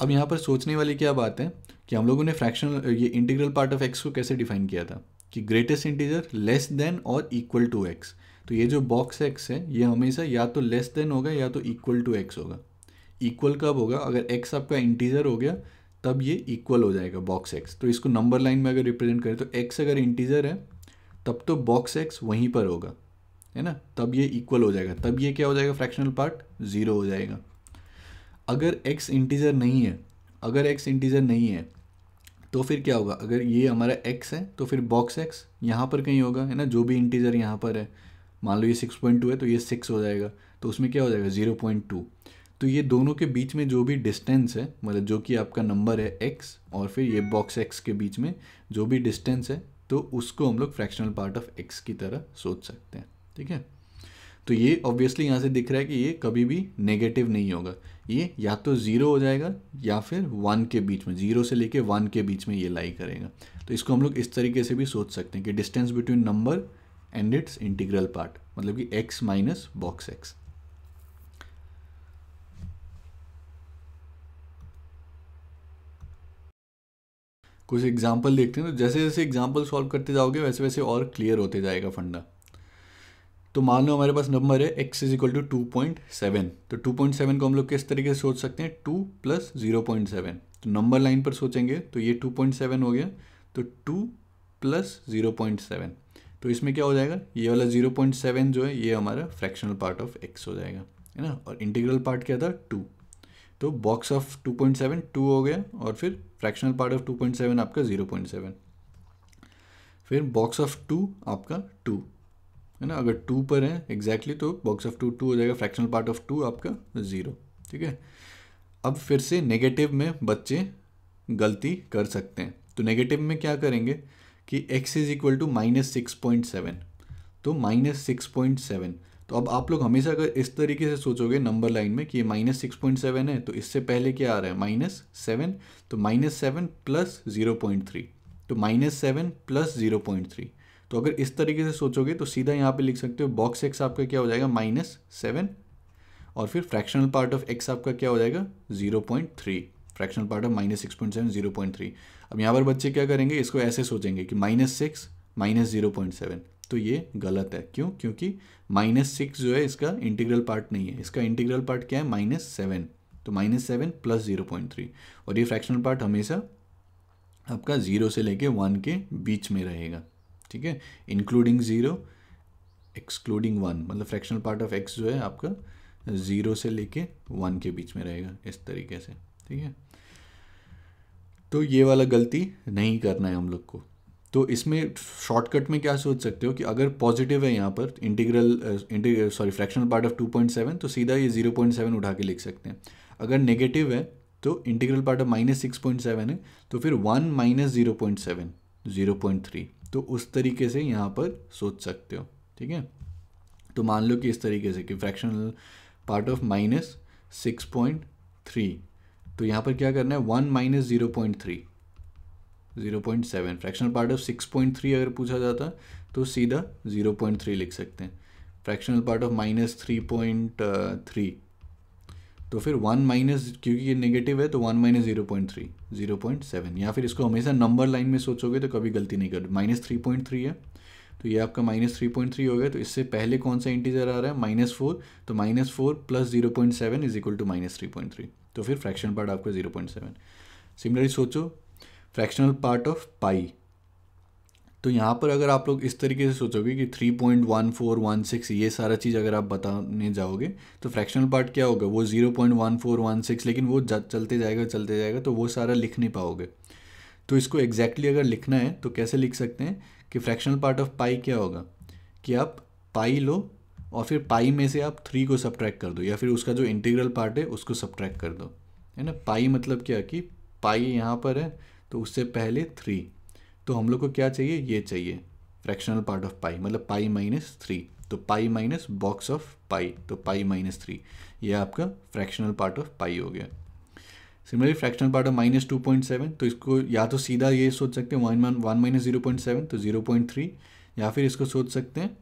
अब यहाँ पर सोचने वाली क्या बात है कि हम लोगों ने फ्रैक्शनल ये इंटीग्रल पार्ट ऑफ x को कैसे डिफाइन किया था कि ग्रेटेस्ट इंटीजर लेस देन और इक्वल टू x। तो ये जो बॉक्स x है ये हमेशा या तो लेस देन होगा या तो इक्वल टू x होगा। इक्वल कब होगा, अगर x आपका इंटीजर हो गया तब ये इक्वल हो जाएगा बॉक्स x। तो इसको नंबर लाइन में अगर रिप्रेजेंट करें तो x अगर इंटीजर है तब तो बॉक्स x वहीं पर होगा, है ना, तब ये इक्वल हो जाएगा, तब ये क्या हो जाएगा, फ्रैक्शनल पार्ट ज़ीरो हो जाएगा। अगर x इंटीजर नहीं है, अगर x इंटीजर नहीं है तो फिर क्या होगा, अगर ये हमारा x है तो फिर बॉक्स x यहाँ पर कहीं होगा, है ना, जो भी इंटीजर यहाँ पर है, मान लो ये सिक्स पॉइंट टू है तो ये सिक्स हो जाएगा, तो उसमें क्या हो जाएगा जीरो पॉइंट टू। तो ये दोनों के बीच में जो भी डिस्टेंस है, मतलब जो कि आपका नंबर है x और फिर ये बॉक्स x के बीच में जो भी डिस्टेंस है, तो उसको हम लोग फ्रैक्शनल पार्ट ऑफ x की तरह सोच सकते हैं, ठीक है। तो ये ऑब्वियसली यहाँ से दिख रहा है कि ये कभी भी नेगेटिव नहीं होगा, ये या तो ज़ीरो हो जाएगा या फिर वन के बीच में, ज़ीरो से लेके वन के बीच में ये लाई करेगा। तो इसको हम लोग इस तरीके से भी सोच सकते हैं कि distance between number and its integral part, मतलब कि x माइनस बॉक्स x। कुछ एग्जाम्पल देखते हैं। तो जैसे जैसे एग्जाम्पल सॉल्व करते जाओगे वैसे वैसे और क्लियर होते जाएगा फंडा। तो मान लो हमारे पास नंबर है x is equal to two point seven, तो टू पॉइंट सेवन को हम लोग किस तरीके से सोच सकते हैं, two plus zero point seven. तो नंबर लाइन पर सोचेंगे तो ये टू पॉइंट सेवन हो गया, तो two plus zero point seven. तो इसमें क्या हो जाएगा, ये वाला जीरो पॉइंट सेवन जो है ये हमारा फ्रैक्शनल पार्ट ऑफ x हो जाएगा, है ना, और इंटीग्रल पार्ट क्या था, टू। तो box of two point seven two हो गया और फिर fractional part of two point seven आपका जीरो पॉइंट सेवन, फिर बॉक्स ऑफ टू आपका टू, है ना, अगर टू पर है एग्जैक्टली तो बॉक्स ऑफ टू टू हो जाएगा, फ्रैक्शनल पार्ट ऑफ टू आपका ज़ीरो, ठीक है। अब फिर से नेगेटिव में बच्चे गलती कर सकते हैं। तो नेगेटिव में क्या करेंगे कि x is equal to minus six point seven, तो माइनस सिक्स पॉइंट सेवन। तो अब आप लोग हमेशा अगर इस तरीके से सोचोगे नंबर लाइन में कि ये माइनस सिक्स पॉइंट सेवन है तो इससे पहले क्या आ रहा है, माइनस सेवन, तो minus seven plus zero point three, तो minus seven plus zero point three. तो अगर इस तरीके से सोचोगे तो सीधा यहाँ पे लिख सकते हो बॉक्स x आपका क्या हो जाएगा, माइनस सेवन, और फिर फ्रैक्शनल पार्ट ऑफ x आपका क्या हो जाएगा, zero point three, fractional part of minus six point seven zero point three. अब यहाँ पर बच्चे क्या करेंगे, इसको ऐसे सोचेंगे कि minus six minus zero point seven, तो ये गलत है। क्यों? क्योंकि माइनस सिक्स जो है इसका इंटीग्रल पार्ट नहीं है। इसका इंटीग्रल पार्ट क्या है? Minus seven. तो minus seven plus zero point three, और ये फ्रैक्शनल पार्ट हमेशा आपका जीरो से लेके वन के बीच में रहेगा। ठीक है, इंक्लूडिंग जीरो एक्सक्लूडिंग वन, मतलब फ्रैक्शनल पार्ट ऑफ एक्स जो है आपका जीरो से लेके वन के बीच में रहेगा इस तरीके से। ठीक है, तो ये वाला गलती नहीं करना है हम लोग को। तो इसमें शॉर्टकट में क्या सोच सकते हो कि अगर पॉजिटिव है यहाँ पर integral integral sorry fractional part of two point seven, तो सीधा ये जीरो पॉइंट सेवन उठा के लिख सकते हैं। अगर नेगेटिव है तो integral part of minus six point seven है, तो फिर one minus zero point seven zero point three, तो उस तरीके से यहाँ पर सोच सकते हो। ठीक है, तो मान लो कि इस तरीके से कि fractional part of minus six point three, तो यहाँ पर क्या करना है? One minus zero point three zero point seven, fractional part of six point three अगर पूछा जाता तो सीधा जीरो पॉइंट थ्री लिख सकते हैं। Fractional part of minus three point three, तो फिर वन माइनस, क्योंकि ये नेगेटिव है तो one minus zero point three zero point seven. या फिर इसको हमेशा नंबर लाइन में सोचोगे तो कभी गलती नहीं करोगे। माइनस थ्री पॉइंट थ्री है तो ये आपका माइनस थ्री पॉइंट थ्री हो गया, तो इससे पहले कौन सा इंटीजर आ रहा है? माइनस फोर, तो minus four plus zero point seven is equal to minus three point three, तो फिर फ्रैक्शनल पार्ट आपका जीरो पॉइंट सेवन। सिमिलरली सोचो फ्रैक्शनल पार्ट ऑफ पाई, तो यहाँ पर अगर आप लोग इस तरीके से सोचोगे कि three point one four one six ये सारा चीज़ अगर आप बताने जाओगे तो फ्रैक्शनल पार्ट क्या होगा? वो zero point one four one six, लेकिन वो चलते जाएगा चलते जाएगा तो वो सारा लिख नहीं पाओगे। तो इसको एग्जैक्टली exactly अगर लिखना है तो कैसे लिख सकते हैं कि फ्रैक्शनल पार्ट ऑफ पाई क्या होगा? कि आप पाई लो और फिर पाई में से आप थ्री को सब्ट्रैक्ट कर दो, या फिर उसका जो इंटीग्रल पार्ट है उसको सब्ट्रैक्ट कर दो, है ना। पाई मतलब क्या कि पाई यहाँ पर है तो उससे पहले थ्री, तो हम लोग को क्या चाहिए? ये चाहिए फ्रैक्शनल पार्ट ऑफ पाई, मतलब पाई माइनस थ्री, तो pi minus box of pi, तो पाई माइनस थ्री, ये आपका फ्रैक्शनल पार्ट ऑफ पाई हो गया। Similarly fractional part of minus two point seven, तो इसको या तो सीधा ये सोच सकते हैं one one minus zero point seven तो जीरो पॉइंट थ्री, या फिर इसको सोच सकते हैं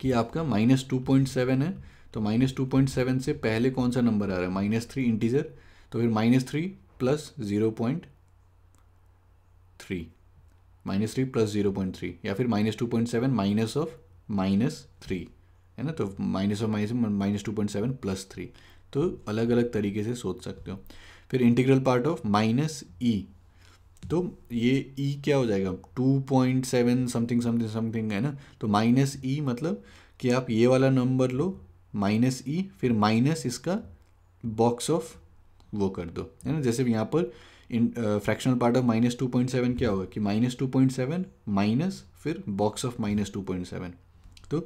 कि आपका माइनस टू पॉइंट सेवन है तो माइनस टू पॉइंट सेवन से पहले कौन सा नंबर आ रहा है? माइनस थ्री इंटीजर, तो फिर minus three plus zero point three minus three plus zero point three, या फिर minus two point seven minus of minus three, है ना, तो minus of minus minus two point seven plus three, तो अलग अलग तरीके से सोच सकते हो। फिर integral part of minus E, तो ये ई e क्या हो जाएगा? Two point seven something something something, है ना, तो माइनस ई e मतलब कि आप ये वाला नंबर लो माइनस ई e, फिर माइनस इसका बॉक्स ऑफ वो कर दो, है ना। जैसे यहाँ पर इन fractional part of minus two point seven क्या होगा कि minus two point seven minus फिर box of minus two point seven, तो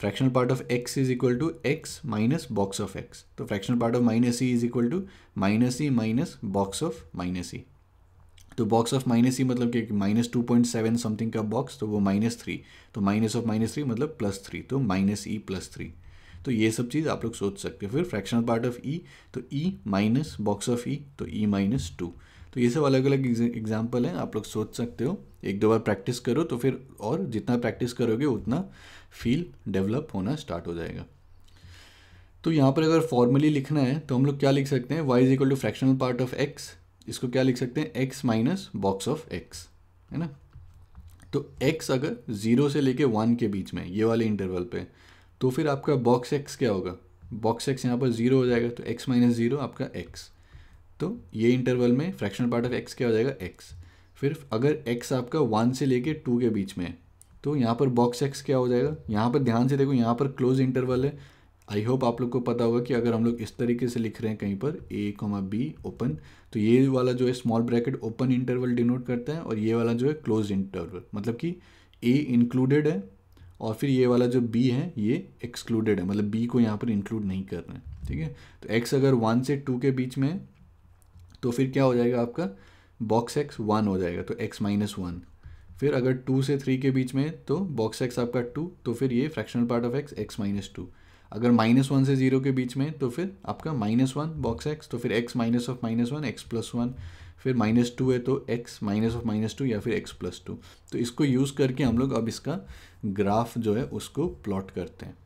fractional part of x is equal to x minus box of x, तो fractional part of minus E is equal to minus E minus box of minus E, तो box of minus E मतलब क्या? Minus two point seven something का box, तो वो minus three, तो minus of minus three मतलब plus three, तो minus E plus three, तो ये सब चीज़ आप लोग सोच सकते हो। फिर फ्रैक्शनल पार्ट ऑफ ई, तो E minus box of E, तो ई माइनस टू, तो ये सब अलग अलग एग्जाम्पल हैं, आप लोग सोच सकते हो। एक दो बार प्रैक्टिस करो तो फिर, और जितना प्रैक्टिस करोगे उतना फील डेवलप होना स्टार्ट हो जाएगा। तो यहाँ पर अगर फॉर्मली लिखना है तो हम लोग क्या लिख सकते हैं? Y is equal to fractional part of X, इसको क्या लिख सकते हैं? X minus box of x, है ना। तो एक्स अगर जीरो से लेके वन के बीच में ये वाले इंटरवल पर, तो फिर आपका बॉक्स एक्स क्या होगा? बॉक्स एक्स यहाँ पर जीरो हो जाएगा, तो एक्स माइनस जीरो आपका एक्स, तो ये इंटरवल में फ्रैक्शनल पार्ट ऑफ एक्स क्या हो जाएगा? एक्स। फिर अगर एक्स आपका वन से लेके टू के बीच में है तो यहाँ पर बॉक्स एक्स क्या हो जाएगा? यहाँ पर ध्यान से देखो, यहाँ पर क्लोज इंटरवल है। आई होप आप लोग को पता होगा कि अगर हम लोग इस तरीके से लिख रहे हैं कहीं पर ए कॉमा बी ओपन, तो ये वाला जो है small bracket open interval denote करता है, और ये वाला जो है क्लोज इंटरवल, मतलब कि ए इंक्लूडेड है और फिर ये वाला जो b है ये एक्सक्लूडेड है, मतलब b को यहाँ पर इंक्लूड नहीं करना है। ठीक है, तो x अगर वन से टू के बीच में है तो फिर क्या हो जाएगा? आपका बॉक्स x वन हो जाएगा, तो x माइनस वन। फिर अगर टू से थ्री के बीच में है तो बॉक्स x आपका टू, तो फिर ये fractional part of x x minus two. अगर माइनस वन से जीरो के बीच में तो फिर आपका माइनस वन बॉक्स एक्स, तो फिर x minus of minus one X plus one. फिर माइनस टू है तो X minus of minus two या फिर एक्स प्लस टू। तो इसको यूज़ करके हम लोग अब इसका ग्राफ जो है उसको प्लॉट करते हैं।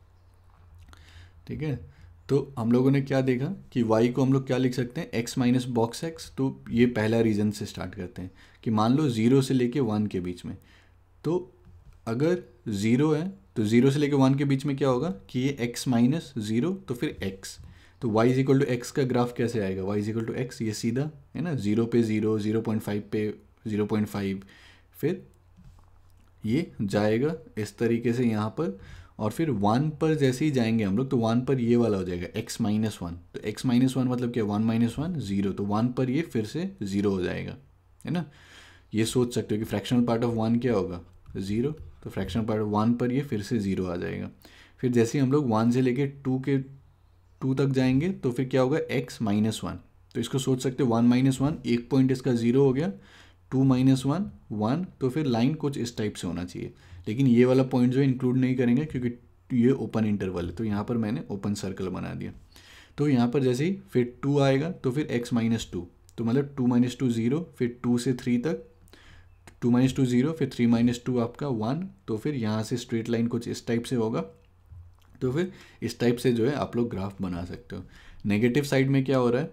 ठीक है, तो हम लोगों ने क्या देखा कि वाई को हम लोग क्या लिख सकते हैं? एक्स माइनस बॉक्स एक्स, तो ये पहला रीजन से स्टार्ट करते हैं कि मान लो जीरो से लेके वन के बीच में, तो अगर ज़ीरो है तो ज़ीरो से लेकर वन के बीच में क्या होगा कि ये x माइनस ज़ीरो तो फिर x, तो y is equal to x का ग्राफ कैसे आएगा, y is equal to x, ये सीधा है ना, ज़ीरो पे ज़ीरो, ज़ीरो पॉइंट फाइव पे ज़ीरो पॉइंट फाइव, फिर ये जाएगा इस तरीके से यहाँ पर, और फिर वन पर जैसे ही जाएंगे हम लोग तो वन पर ये वाला हो जाएगा x माइनस वन, तो x माइनस वन मतलब क्या, वन माइनस वन ज़ीरो, तो वन पर ये फिर से ज़ीरो हो जाएगा, है ना। ये सोच सकते हो कि फ्रैक्शनल पार्ट ऑफ वन क्या होगा, ज़ीरो, तो फ्रैक्शनल पार्ट ऑफ वन पर ये फिर से ज़ीरो आ जाएगा। फिर जैसे ही हम लोग वन से लेके टू के टू तक जाएंगे तो फिर क्या होगा, x माइनस वन, तो इसको सोच सकते हो वन माइनस वन, एक पॉइंट इसका ज़ीरो हो गया, टू माइनस वन वन, तो फिर लाइन कुछ इस टाइप से होना चाहिए, लेकिन ये वाला पॉइंट जो है इंक्लूड नहीं करेंगे क्योंकि ये ओपन इंटरवल है, तो यहाँ पर मैंने ओपन सर्कल बना दिया। तो यहाँ पर जैसे ही फिर टू आएगा तो फिर x माइनस टू, तो मतलब टू माइनस टू ज़ीरो, फिर टू से थ्री तक, टू माइनस टू ज़ीरो, फिर थ्री माइनस टू आपका वन, तो फिर यहाँ से स्ट्रेट लाइन कुछ इस टाइप से होगा। तो फिर इस टाइप से जो है आप लोग ग्राफ बना सकते हो। नेगेटिव साइड में क्या हो रहा है,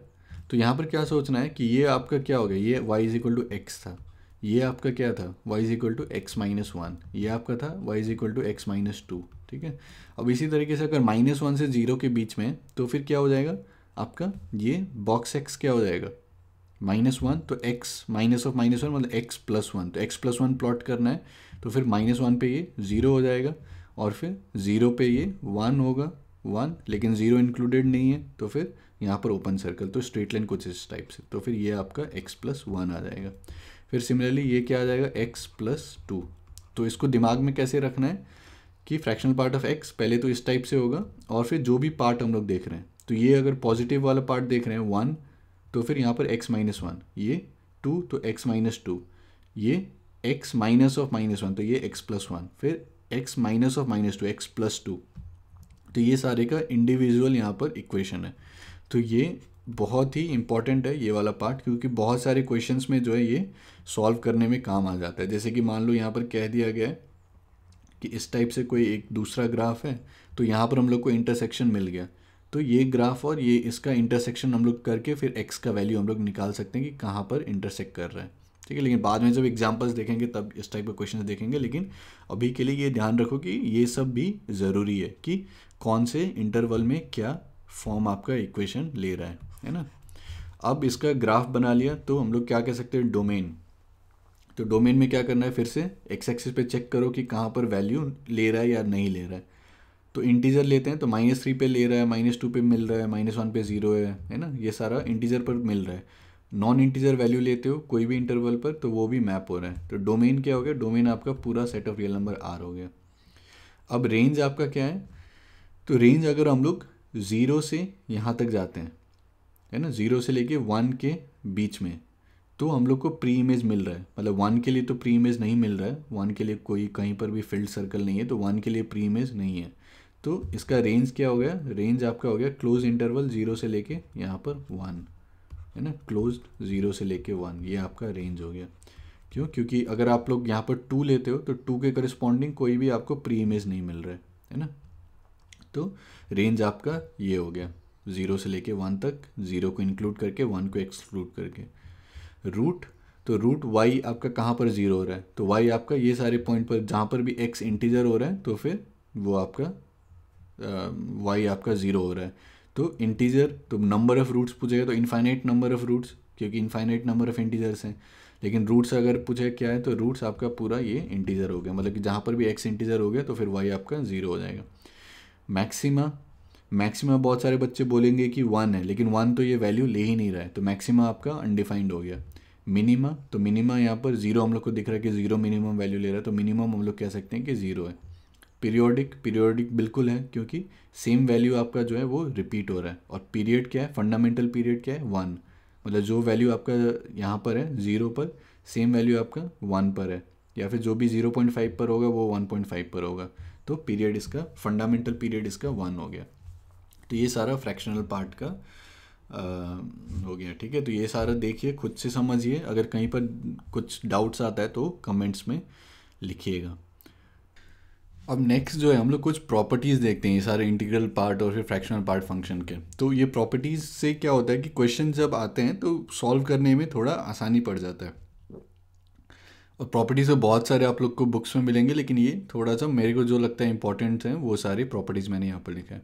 तो यहाँ पर क्या सोचना है कि ये आपका क्या हो गया, ये y is equal to x था, ये आपका क्या था y is equal to x minus one, ये आपका था y is equal to x minus two, ठीक है। अब इसी तरीके से अगर माइनस वन से ज़ीरो के बीच में तो फिर क्या हो जाएगा आपका, ये बॉक्स x क्या हो जाएगा, माइनस वन, तो x minus of minus one मतलब x प्लस वन, तो x प्लस वन प्लॉट करना है, तो फिर माइनस वन पर ये ज़ीरो हो जाएगा और फिर ज़ीरो पे ये वन होगा, वन, लेकिन ज़ीरो इंक्लूडेड नहीं है, तो फिर यहाँ पर ओपन सर्कल, तो स्ट्रेट लाइन कुछ इस टाइप से, तो फिर ये आपका x प्लस वन आ जाएगा। फिर सिमिलरली ये क्या आ जाएगा, x प्लस टू। तो इसको दिमाग में कैसे रखना है कि फ्रैक्शनल पार्ट ऑफ x पहले तो इस टाइप से होगा, और फिर जो भी पार्ट हम लोग देख रहे हैं, तो ये अगर पॉजिटिव वाला पार्ट देख रहे हैं वन, तो फिर यहाँ पर x माइनस वन, ये टू तो x माइनस टू, ये x minus of minus one तो ये x प्लस वन, फिर x minus of minus two x plus two, तो ये सारे का इंडिविजुअल यहाँ पर इक्वेशन है। तो ये बहुत ही इम्पॉर्टेंट है ये वाला पार्ट, क्योंकि बहुत सारे क्वेश्चंस में जो है ये सॉल्व करने में काम आ जाता है। जैसे कि मान लो यहाँ पर कह दिया गया है कि इस टाइप से कोई एक दूसरा ग्राफ है, तो यहाँ पर हम लोग को इंटरसेक्शन मिल गया, तो ये ग्राफ और ये इसका इंटरसेक्शन हम लोग करके फिर एक्स का वैल्यू हम लोग निकाल सकते हैं कि कहाँ पर इंटरसेक्ट कर रहा है, ठीक है। लेकिन बाद में जब एग्जाम्पल्स देखेंगे तब इस टाइप के क्वेश्चंस देखेंगे, लेकिन अभी के लिए ये ध्यान रखो कि ये सब भी ज़रूरी है कि कौन से इंटरवल में क्या फॉर्म आपका इक्वेशन ले रहा है, है ना। अब इसका ग्राफ बना लिया तो हम लोग क्या कह सकते हैं, डोमेन। तो डोमेन में क्या करना है, फिर से एक्स एक्सिस पे चेक करो कि कहाँ पर वैल्यू ले रहा है या नहीं ले रहा है। तो इंटीजर लेते हैं तो माइनस थ्री पे ले रहा है, माइनस टू पे मिल रहा है, माइनस वन पे ज़ीरो है, है ना, ये सारा इंटीजर पर मिल रहा है। नॉन इंटीजर वैल्यू लेते हो कोई भी इंटरवल पर तो वो भी मैप हो रहा है। तो डोमेन क्या हो गया, डोमेन आपका पूरा set of real number R हो गया। अब रेंज आपका क्या है, तो रेंज अगर हम लोग ज़ीरो से यहाँ तक जाते हैं, है ना, ज़ीरो से लेके वन के बीच में, तो हम लोग को प्री इमेज मिल रहा है, मतलब वन के लिए तो प्री इमेज नहीं मिल रहा है, वन के लिए कोई कहीं पर भी फील्ड सर्कल नहीं है, तो वन के लिए प्री इमेज नहीं है। तो इसका रेंज क्या हो गया, रेंज आपका हो गया क्लोज इंटरवल ज़ीरो से लेके यहाँ पर वन, है ना, क्लोज ज़ीरो से लेके वन, ये आपका रेंज हो गया। क्यों, क्योंकि अगर आप लोग यहाँ पर टू लेते हो तो टू के करस्पॉन्डिंग कोई भी आपको प्री इमेज नहीं मिल रहा है, है ना। तो रेंज आपका ये हो गया ज़ीरो से लेके वन तक, ज़ीरो को इंक्लूड करके वन को एक्सक्लूड करके। रूट, तो रूट वाई आपका कहाँ पर ज़ीरो हो रहा है, तो वाई आपका ये सारे पॉइंट पर जहाँ पर भी एक्स इंटीजर हो रहा है तो फिर वो आपका वाई आपका ज़ीरो हो रहा है। तो इंटीजर, तो नंबर ऑफ़ रूट्स पूछेगा तो इनफाइनाइट नंबर ऑफ़ रूट्स, क्योंकि इनफाइनाइट नंबर ऑफ़ इंटीजर्स हैं। लेकिन रूट्स अगर पूछे क्या है, तो रूट्स आपका पूरा ये इंटीजर हो गया, मतलब कि जहाँ पर भी एक्स इंटीजर हो गया तो फिर वाई आपका ज़ीरो हो जाएगा। मैक्सिमा, मैक्सिमा बहुत सारे बच्चे बोलेंगे कि वन है, लेकिन वन तो ये वैल्यू ले ही नहीं रहा है, तो मैक्सिमा आपका अनडिफाइंड हो गया। मिनिमा, तो मिनिमा यहाँ पर ज़ीरो हम लोग को दिख रहा है कि ज़ीरो मिनिमम वैल्यू ले रहा है, तो मिनिमम हम लोग कह सकते हैं कि ज़ीरो है। पीरियोडिक, पीरियोडिक बिल्कुल है, क्योंकि सेम वैल्यू आपका जो है वो रिपीट हो रहा है। और पीरियड क्या है, फंडामेंटल पीरियड क्या है, वन, मतलब जो वैल्यू आपका यहाँ पर है ज़ीरो पर, सेम वैल्यू आपका वन पर है, या फिर जो भी ज़ीरो पॉइंट फाइव पर होगा वो वन पॉइंट फाइव पर होगा। तो पीरियड इसका, फंडामेंटल पीरियड इसका वन हो गया। तो ये सारा फ्रैक्शनल पार्ट का आ, हो गया, ठीक है। तो ये सारा देखिए, खुद से समझिए, अगर कहीं पर कुछ डाउट्स आता है तो कमेंट्स में लिखिएगा। अब नेक्स्ट जो है हम लोग कुछ प्रॉपर्टीज़ देखते हैं ये सारे इंटीग्रल पार्ट और फिर फ्रैक्शनल पार्ट फंक्शन के। तो ये प्रॉपर्टीज़ से क्या होता है कि क्वेश्चन जब आते हैं तो सॉल्व करने में थोड़ा आसानी पड़ जाता है। और प्रॉपर्टीज़ में बहुत सारे आप लोग को बुक्स में मिलेंगे, लेकिन ये थोड़ा सा मेरे को जो लगता है इंपॉर्टेंट हैं वो सारी प्रॉपर्टीज़ मैंने यहाँ पर लिखा है।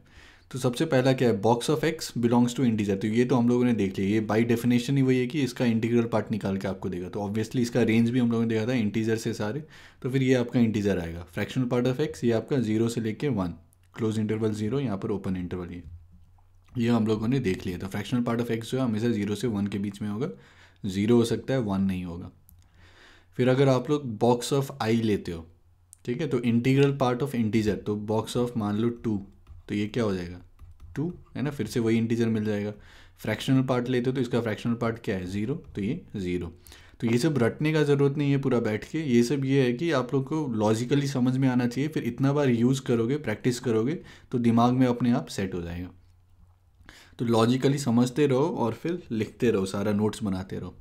तो सबसे पहला क्या है, box of x belongs to integer. तो ये तो हम लोगों ने देख लिया, ये बाय डेफिनेशन ही वही है कि इसका इंटीग्रल पार्ट निकाल के आपको देगा। तो ऑब्वियसली इसका रेंज भी हम लोगों ने देखा था इंटीजर से सारे, तो फिर ये आपका इंटीजर आएगा। फ्रैक्शनल पार्ट ऑफ एक्स ये आपका जीरो से लेके वन, क्लोज इंटरवल जीरो, यहाँ पर ओपन इंटरवल ये ये हम लोगों ने देख लिया था। फ्रैक्शनल पार्ट ऑफ एक्स जो है हमेशा जीरो से वन के बीच में होगा, जीरो हो सकता है, वन नहीं होगा। फिर अगर आप लोग बॉक्स ऑफ आई लेते हो, ठीक है, तो इंटीग्रल पार्ट ऑफ इंटीजर, तो बॉक्स ऑफ मान लो टू, तो ये क्या हो जाएगा, टू है ना, फिर से वही इंटीजर मिल जाएगा। फ्रैक्शनल पार्ट लेते हो तो इसका फ्रैक्शनल पार्ट क्या है, जीरो, तो ये जीरो। तो ये सब रटने का ज़रूरत नहीं है पूरा बैठ के, ये सब ये है कि आप लोग को लॉजिकली समझ में आना चाहिए, फिर इतना बार यूज़ करोगे, प्रैक्टिस करोगे तो दिमाग में अपने आप सेट हो जाएगा। तो लॉजिकली समझते रहो और फिर लिखते रहो, सारा नोट्स बनाते रहो।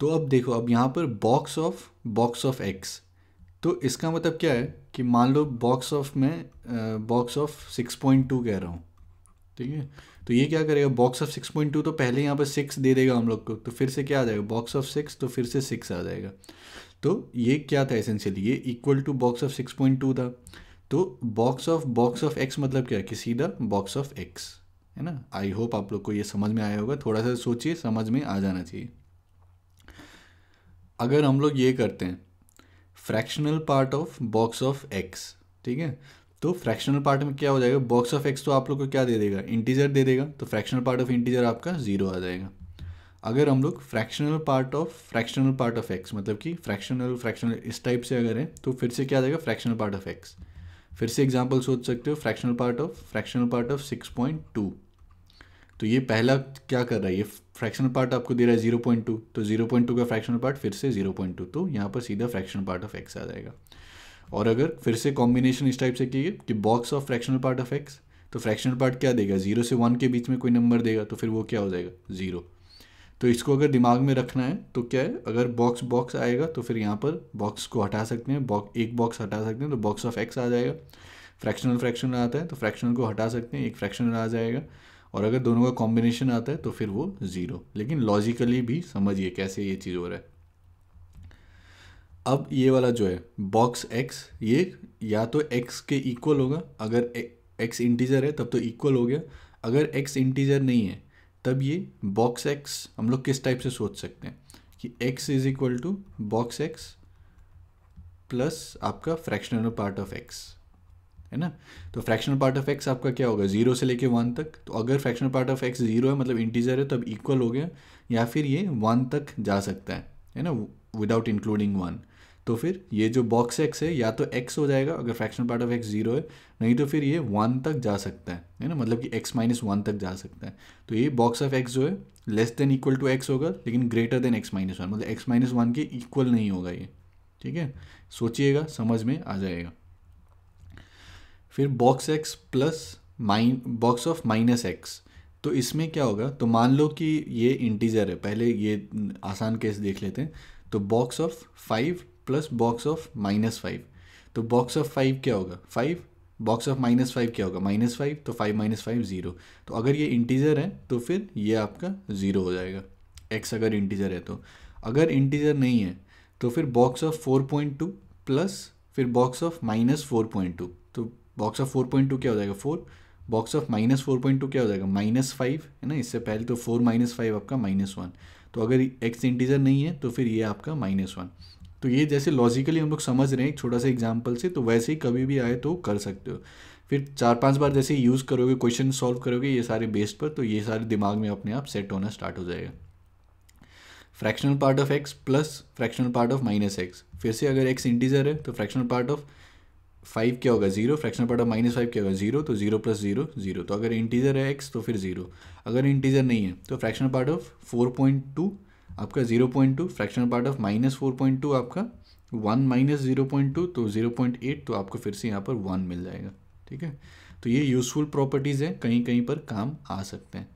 तो अब देखो, अब यहाँ पर box of box of x, तो इसका मतलब क्या है कि मान लो बॉक्स ऑफ में box of six point two कह रहा हूँ, ठीक है, तो ये क्या करेगा, box of six point two तो पहले यहाँ पर सिक्स दे देगा हम लोग को, तो फिर से क्या आ जाएगा, बॉक्स ऑफ सिक्स, तो फिर से सिक्स आ जाएगा। तो ये क्या था एसेंशियली, ये equal to box of six point two था। तो box of box of x मतलब क्या है कि सीधा बॉक्स ऑफ एक्स, है ना। आई होप आप लोग को ये समझ में आया होगा, थोड़ा सा सोचिए, समझ में आ जाना चाहिए। अगर हम लोग ये करते हैं fractional part of box of x, ठीक है, तो फ्रैक्शनल पार्ट में क्या हो जाएगा, बॉक्स ऑफ एक्स तो आप लोग को क्या दे देगा, इंटीजर दे देगा, तो फ्रैक्शनल पार्ट ऑफ इंटीजर आपका जीरो आ जाएगा। अगर हम लोग fractional part of fractional part of x, मतलब कि फ्रैक्शनल फ्रैक्शनल इस टाइप से अगर है, तो फिर से क्या आ जाएगा, फ्रैक्शनल पार्ट ऑफ एक्स। फिर से एग्जाम्पल सोच सकते हो, fractional part of fractional part of six point two, तो ये पहला क्या कर रहा है, ये फ्रैक्शनल पार्ट आपको दे रहा है जीरो पॉइंट टू, तो जीरो पॉइंट टू का फ्रैक्शनल पार्ट फिर से जीरो पॉइंट टू, तो यहाँ पर सीधा फ्रैक्शनल पार्ट ऑफ एक्स आ जाएगा। और अगर फिर से कॉम्बिनेशन इस टाइप से किए कि box of fractional part of x, तो फ्रैक्शनल पार्ट क्या देगा, जीरो से वन के बीच में कोई नंबर देगा, तो फिर वो क्या हो जाएगा, जीरो। तो इसको अगर दिमाग में रखना है तो क्या है, अगर बॉक्स बॉक्स आएगा तो फिर यहाँ पर बॉक्स को हटा सकते हैं, बॉक्स एक बॉक्स हटा सकते हैं, तो बॉक्स ऑफ एक्स आ जाएगा। फ्रैक्शनल फ्रैक्शनल आता है तो फ्रैक्शनल को हटा सकते हैं, एक फ्रैक्शनल आ जाएगा। और अगर दोनों का कॉम्बिनेशन आता है तो फिर वो ज़ीरो। लेकिन लॉजिकली भी समझिए कैसे ये चीज़ हो रहा है। अब ये वाला जो है बॉक्स एक्स, ये या तो एक्स के इक्वल होगा, अगर एक्स इंटीजर है तब तो इक्वल हो गया, अगर एक्स इंटीजर नहीं है तब ये बॉक्स एक्स हम लोग किस टाइप से सोच सकते हैं कि x is equal to box x plus आपका फ्रैक्शनल पार्ट ऑफ एक्स, है ना। तो फ्रैक्शनल पार्ट ऑफ एक्स आपका क्या होगा, जीरो से लेके वन तक, तो अगर fractional part of x zero है मतलब इंटीजर है तब इक्वल हो गया, या फिर ये वन तक जा सकता है, है ना, विदाउट इंक्लूडिंग वन। तो फिर ये जो बॉक्स एक्स है या तो एक्स हो जाएगा अगर fractional part of x zero है, नहीं तो फिर ये वन तक जा सकता है, है ना, मतलब कि एक्स माइनस वन तक जा सकता है। तो ये बॉक्स ऑफ एक्स जो है less than equal to x होगा, लेकिन greater than x minus one, मतलब एक्स माइनस वन के इक्वल नहीं होगा ये, ठीक है। सोचिएगा, समझ में आ जाएगा। फिर box x plus mine box of minus x, तो इसमें क्या होगा, तो मान लो कि ये इंटीजर है, पहले ये आसान केस देख लेते हैं। तो box of five plus box of minus five, तो बॉक्स ऑफ फाइव क्या होगा, five, box of minus five क्या होगा, माइनस फाइव, तो फाइव माइनस फाइव ज़ीरो। तो अगर ये इंटीजर है तो फिर ये आपका ज़ीरो हो जाएगा, एक्स अगर इंटीजर है तो। अगर इंटीजर नहीं है तो फिर box of four point two plus फिर box of minus four point two, तो box of four point two क्या हो जाएगा, four, box of minus four point two क्या हो जाएगा, माइनस फाइव, है ना, इससे पहले तो फोर माइनस फाइव आपका माइनस वन। तो अगर x इंटीजर नहीं है तो फिर ये आपका माइनस वन। तो ये जैसे लॉजिकली हम लोग समझ रहे हैं एक छोटा सा एग्जांपल से, तो वैसे ही कभी भी आए तो कर सकते हो। फिर चार पांच बार जैसे यूज़ करोगे, क्वेश्चन सॉल्व करोगे ये सारे बेस पर, तो ये सारे दिमाग में अपने आप सेट होना स्टार्ट हो जाएगा। Fractional part of x plus fractional part of minus x, फिर से अगर एक्स इंटीजर है तो फ्रैक्शनल पार्ट ऑफ फाइव क्या होगा, zero, fractional part of minus five क्या होगा, जीरो, तो जीरो प्लस जीरो जीरो। तो अगर इंटीजर है एक्स तो फिर जीरो, अगर इंटीजर नहीं है तो fractional part of four point two आपका zero point two, fractional part of minus four point two आपका one minus zero point two, तो जीरो पॉइंट एट, तो आपको फिर से यहाँ पर वन मिल जाएगा, ठीक है। तो ये यूजफुल प्रॉपर्टीज़ हैं, कहीं कहीं पर काम आ सकते हैं।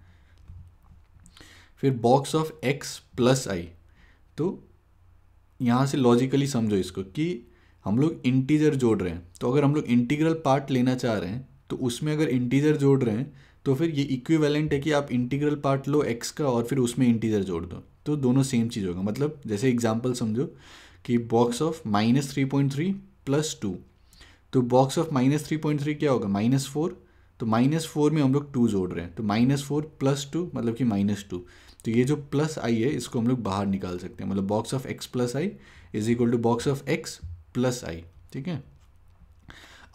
फिर box of x plus i, तो यहाँ से लॉजिकली समझो इसको कि हम लोग इंटीजर जोड़ रहे हैं, तो अगर हम लोग इंटीग्रल पार्ट लेना चाह रहे हैं तो उसमें अगर इंटीजर जोड़ रहे हैं तो फिर ये इक्विवेलेंट है कि आप इंटीग्रल पार्ट लो एक्स का और फिर उसमें इंटीजर जोड़ दो, तो दोनों सेम चीज़ होगा। मतलब जैसे एग्जांपल समझो कि box of minus three point three plus two, तो box of minus three point three क्या होगा माइनस फोर, तो माइनस फोर में हम लोग टू जोड़ रहे हैं, तो माइनस फोर प्लस टू मतलब कि माइनस टू, तो ये जो प्लस आई है इसको हम लोग बाहर निकाल सकते हैं, मतलब box of x plus i is equal to box of x plus i, ठीक है।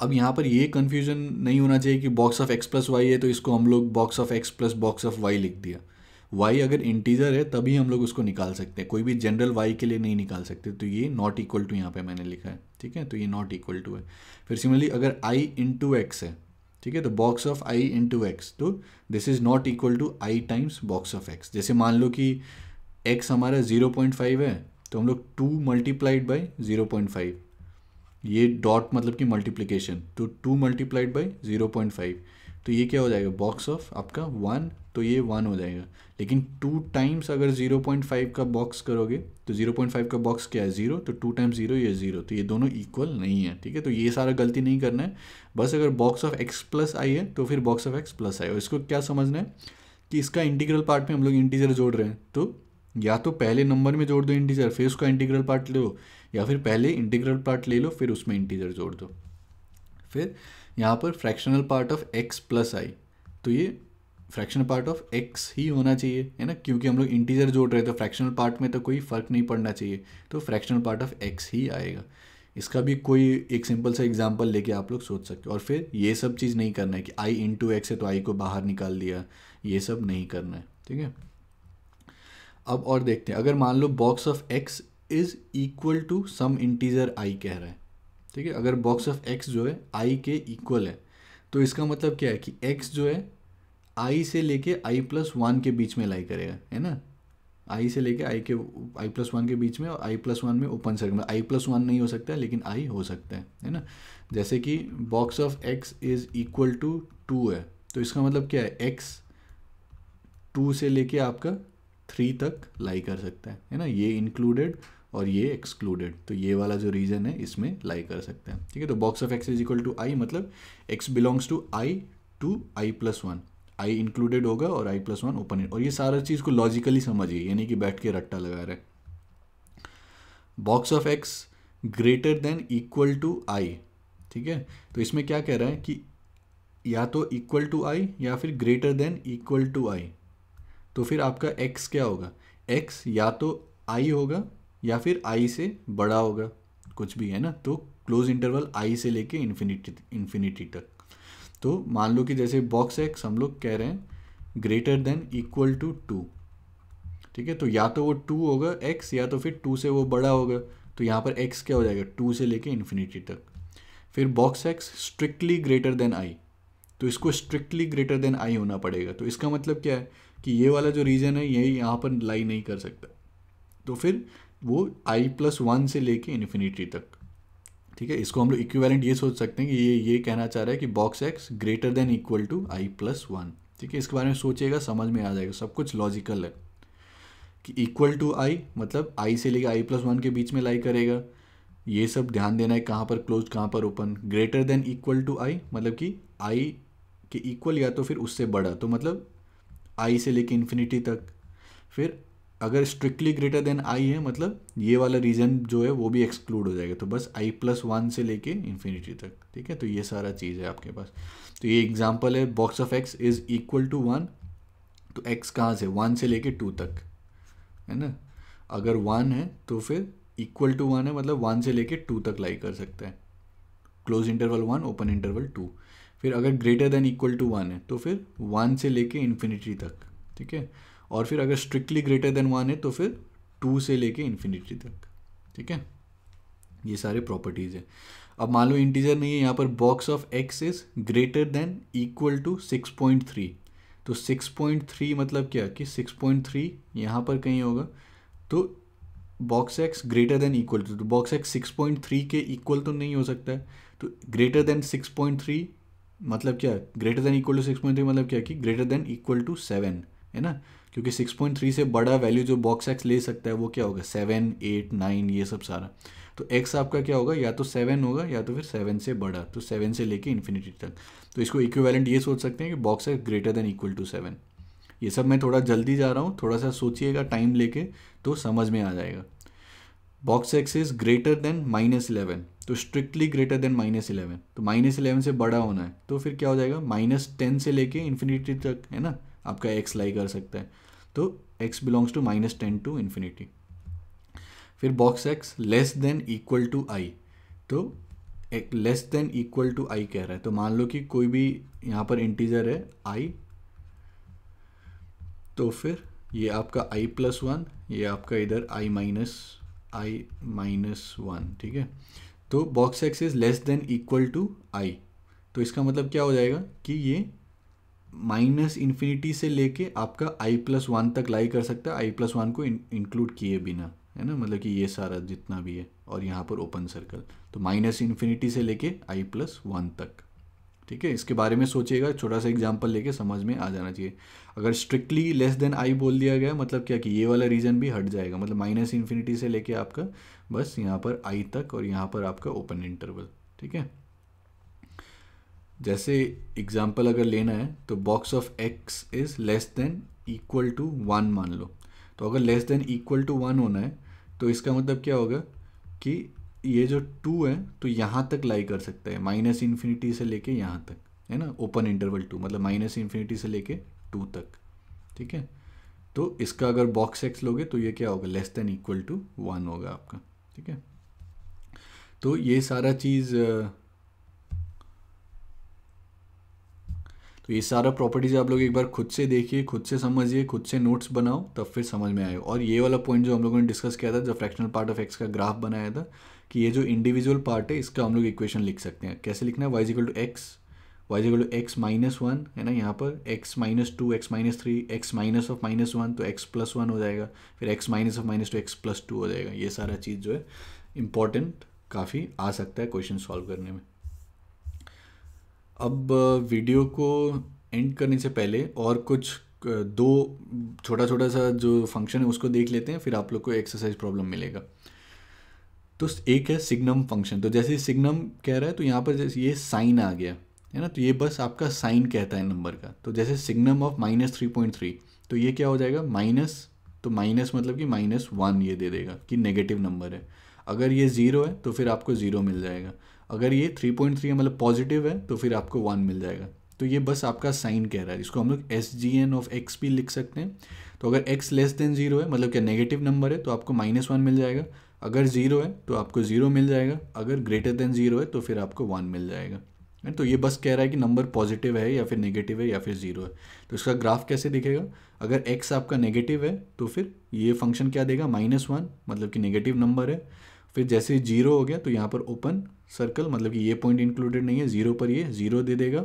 अब यहाँ पर ये कन्फ्यूजन नहीं होना चाहिए कि box of x plus y है तो इसको हम लोग box of x plus box of y लिख दिया, वाई अगर इंटीजर है तभी हम लोग उसको निकाल सकते हैं, कोई भी जनरल वाई के लिए नहीं निकाल सकते, तो ये नॉट इक्वल टू यहाँ पे मैंने लिखा है, ठीक है, तो ये नॉट इक्वल टू है। फिर सिमिलरली अगर आई इंटू एक्स है, ठीक है, तो box of i into x, तो this is not equal to i times box of x. जैसे मान लो कि एक्स हमारा जीरो पॉइंट फाइव है, तो हम लोग two multiplied by zero point five, ये डॉट मतलब कि मल्टीप्लिकेशन, तो two multiplied by zero point five, तो ये क्या हो जाएगा बॉक्स ऑफ आपका वन, तो ये वन हो जाएगा। लेकिन टू टाइम्स अगर जीरो पॉइंट फाइव का बॉक्स करोगे तो जीरो पॉइंट फाइव का बॉक्स क्या है जीरो, तो टू टाइम्स जीरो ये जीरो, तो ये दोनों इक्वल नहीं है, ठीक है, तो ये सारा गलती नहीं करना है। बस अगर box of x plus i है तो फिर box of x plus i, और इसको क्या समझना है कि इसका इंटीग्रल पार्ट में हम लोग इंटीजर जोड़ रहे हैं, तो या तो पहले नंबर में जोड़ दो इंटीजर फिर उसका इंटीग्रल पार्ट ले लो, या फिर पहले इंटीग्रल पार्ट ले लो फिर उसमें इंटीजर जोड़ दो। फिर यहाँ पर fractional part of x plus i, तो ये फ्रैक्शनल पार्ट ऑफ एक्स ही होना चाहिए, है ना, क्योंकि हम लोग इंटीजर जोड़ रहे हैं तो फ्रैक्शनल पार्ट में तो कोई फ़र्क नहीं पड़ना चाहिए, तो फ्रैक्शनल पार्ट ऑफ एक्स ही आएगा। इसका भी कोई एक सिंपल सा एग्जांपल लेके आप लोग सोच सकते हो। और फिर ये सब चीज़ नहीं करना है कि आई इंटू एक्स है तो आई को बाहर निकाल दिया, ये सब नहीं करना है, ठीक है। अब और देखते हैं, अगर मान लो box of x is equal to some integer i कह रहा है, ठीक है, अगर बॉक्स ऑफ एक्स जो है आई के इक्वल है, तो इसका मतलब क्या है कि एक्स जो है आई से लेके आई प्लस वन के बीच में लाई करेगा, है ना, आई से लेके आई के आई प्लस वन के बीच में, और आई प्लस वन में open circle, i plus one नहीं हो सकता है लेकिन आई हो सकता है, है ना। जैसे कि box of x is equal to two है, तो इसका मतलब क्या है एक्स टू से लेके आपका थ्री तक लाई कर सकता है, है ना, ये इंक्लूडेड और ये एक्सक्लूडेड, तो ये वाला जो रीजन है इसमें लाई कर सकते हैं, ठीक है। तो box of x is equal to i मतलब x belongs to i to i plus one, i included होगा और आई प्लस वन ओपन, और ये सारा चीज़ को लॉजिकली समझिए, यानी कि बैठ के रट्टा लगा रहे। Box of x greater than equal to i, ठीक है, तो इसमें क्या कह रहा है कि या तो इक्वल टू आई या फिर greater than equal to i, तो फिर आपका x क्या होगा, x या तो i होगा या फिर i से बड़ा होगा, कुछ भी, है ना, तो क्लोज इंटरवल i से लेके इन्फिनिटी इन्फिनिटी तक। तो मान लो कि जैसे बॉक्स x हम लोग कह रहे हैं greater than equal to two, ठीक है, तो या तो वो टू होगा x या तो फिर टू से वो बड़ा होगा, तो यहाँ पर x क्या हो जाएगा टू से लेके इन्फिनिटी तक। फिर box x strictly greater than i, तो इसको स्ट्रिक्टली ग्रेटर देन i होना पड़ेगा, तो इसका मतलब क्या है कि ये वाला जो रीजन है यही यहाँ पर लाई नहीं कर सकता, तो फिर वो आई प्लस वन से लेके इन्फिनिटी तक, ठीक है। इसको हम लोग इक्विवेलेंट ये सोच सकते हैं कि ये ये कहना चाह रहा है कि box x greater than equal to i plus one, ठीक है, इसके बारे में सोचिएगा समझ में आ जाएगा, सब कुछ लॉजिकल है कि इक्वल टू आई मतलब आई से लेके आई प्लस वन के बीच में लाई करेगा, ये सब ध्यान देना है कहाँ पर क्लोज कहाँ पर open. Greater than equal to i मतलब कि आई के इक्वल या तो फिर उससे बड़ा, तो मतलब आई से लेके इन्फिनिटी तक। फिर अगर स्ट्रिक्टली ग्रेटर देन आई है मतलब ये वाला रीजन जो है वो भी एक्सक्लूड हो जाएगा, तो बस आई प्लस वन से लेके इन्फिनिटी तक, ठीक है, तो ये सारा चीज़ है आपके पास। तो ये एग्जांपल है box of x is equal to one, तो एक्स कहाँ से वन से लेके टू तक, है ना, अगर वन है तो फिर इक्वल टू वन है मतलब वन से लेके टू तक लाई कर सकते हैं, close interval one open interval two. फिर अगर greater than equal to one है तो फिर वन से लेके इन्फिनिटी तक, ठीक है, और फिर अगर स्ट्रिक्टली ग्रेटर देन वन है तो फिर टू से लेके इन्फिनिटी तक, ठीक है, ये सारे प्रॉपर्टीज़ है। अब मान लो इंटीजर नहीं है यहाँ पर, box of x is greater than equal to six point three, तो सिक्स पॉइंट थ्री मतलब क्या कि सिक्स पॉइंट थ्री यहाँ पर कहीं होगा, तो box x greater than equal to, तो box x six point three के इक्वल तो नहीं हो सकता है, तो greater than six point three मतलब क्या, greater than equal to six point three मतलब क्या कि greater than equal to seven, है ना, क्योंकि सिक्स पॉइंट थ्री से बड़ा वैल्यू जो बॉक्स एक्स ले सकता है वो क्या होगा सेवन एट नाइन ये सब सारा, तो एक्स आपका क्या होगा या तो सेवन होगा या तो फिर सेवन से बड़ा, तो सेवन से लेके इन्फिनिटी तक। तो इसको इक्विवेलेंट ये सोच सकते हैं कि box x greater than equal to seven. ये सब मैं थोड़ा जल्दी जा रहा हूँ, थोड़ा सा सोचिएगा टाइम लेके तो समझ में आ जाएगा। Box x is greater than minus eleven, तो strictly greater than minus eleven, तो माइनस इलेवन से बड़ा होना है, तो फिर क्या हो जाएगा माइनस टेन से लेके इन्फिनिटी तक है ना आपका एक्स लाई कर सकता है, तो x belongs to minus ten to infinity. फिर box x less than equal to i, तो एक less than equal to i कह रहा है, तो मान लो कि कोई भी यहाँ पर इंटीजर है आई, तो फिर ये आपका आई प्लस वन, ये आपका इधर i minus i minus one, ठीक है। तो box x is less than equal to i, तो इसका मतलब क्या हो जाएगा कि ये माइनस इन्फिनिटी से लेके आपका आई प्लस वन तक लाई कर सकता है, आई प्लस वन को इंक्लूड किए बिना, है ना, मतलब कि ये सारा जितना भी है, और यहाँ पर ओपन सर्कल, तो माइनस इन्फिनिटी से लेके आई प्लस वन तक, ठीक है। इसके बारे में सोचिएगा, छोटा सा एग्जांपल लेके समझ में आ जाना चाहिए। अगर स्ट्रिक्टली लेस देन आई बोल दिया गया मतलब क्या कि ये वाला रीजन भी हट जाएगा, मतलब माइनस इन्फिनिटी से लेके आपका बस यहाँ पर आई तक और यहाँ पर आपका ओपन इंटरवल, ठीक है। जैसे एग्जाम्पल अगर लेना है तो box of x is less than equal to one मान लो, तो अगर less than equal to one होना है तो इसका मतलब क्या होगा कि ये जो टू है तो यहाँ तक लाई कर सकता है, माइनस इन्फिनिटी से लेके यहाँ तक, है ना, ओपन इंटरवल टू, मतलब माइनस इन्फिनिटी से लेके टू तक, ठीक है। तो इसका अगर बॉक्स एक्स लोगे तो ये क्या होगा less than equal to one होगा आपका, ठीक है। तो ये सारा चीज़ तो ये सारा प्रॉपर्टीज आप लोग एक बार खुद से देखिए, खुद से समझिए, खुद से नोट्स बनाओ, तब फिर समझ में आएगा। और ये वाला पॉइंट जो हम लोगों ने डिस्कस किया था जब फ्रैक्शनल पार्ट ऑफ एक्स का ग्राफ बनाया था कि ये जो इंडिविजुअल पार्ट है इसका हम लोग इक्वेशन लिख सकते हैं। कैसे लिखना है, y equal to x, y equal to x minus one, है ना, यहाँ पर x minus two, x minus three, x minus of minus one तो एक्स प्लस वन हो जाएगा, फिर x minus of minus two x plus two हो जाएगा। ये सारा चीज़ जो है इंपॉर्टेंट काफ़ी आ सकता है क्वेश्चन सॉल्व करने में। अब वीडियो को एंड करने से पहले और कुछ दो छोटा छोटा सा जो फंक्शन है उसको देख लेते हैं, फिर आप लोग को एक्सरसाइज प्रॉब्लम मिलेगा। तो एक है सिग्नम फंक्शन, तो जैसे सिग्नम कह रहा है तो यहाँ पर जैसे ये साइन आ गया है ना, तो ये बस आपका साइन कहता है नंबर का। तो जैसे signum of minus three point three तो ये क्या हो जाएगा माइनस, तो माइनस मतलब कि माइनस वन ये दे देगा कि नेगेटिव नंबर है। अगर ये ज़ीरो है तो फिर आपको ज़ीरो मिल जाएगा, अगर ये थ्री पॉइंट थ्री है मतलब पॉजिटिव है तो फिर आपको वन मिल जाएगा। तो ये बस आपका साइन कह रहा है, इसको हम लोग S G N of x भी लिख सकते हैं। तो अगर x लेस देन जीरो है मतलब क्या नेगेटिव नंबर है तो आपको माइनस वन मिल जाएगा, अगर ज़ीरो है तो आपको ज़ीरो मिल जाएगा, अगर ग्रेटर देन जीरो है तो फिर आपको वन मिल जाएगा। तो ये बस कह रहा है कि नंबर पॉजिटिव है या फिर नेगेटिव है या फिर ज़ीरो है। तो इसका ग्राफ कैसे दिखेगा, अगर x आपका नेगेटिव है तो फिर ये फंक्शन क्या देगा माइनस वन, मतलब कि नेगेटिव नंबर है। फिर जैसे ही जीरो हो गया तो यहाँ पर ओपन सर्कल, मतलब कि ये पॉइंट इंक्लूडेड नहीं है, जीरो पर ये जीरो दे देगा।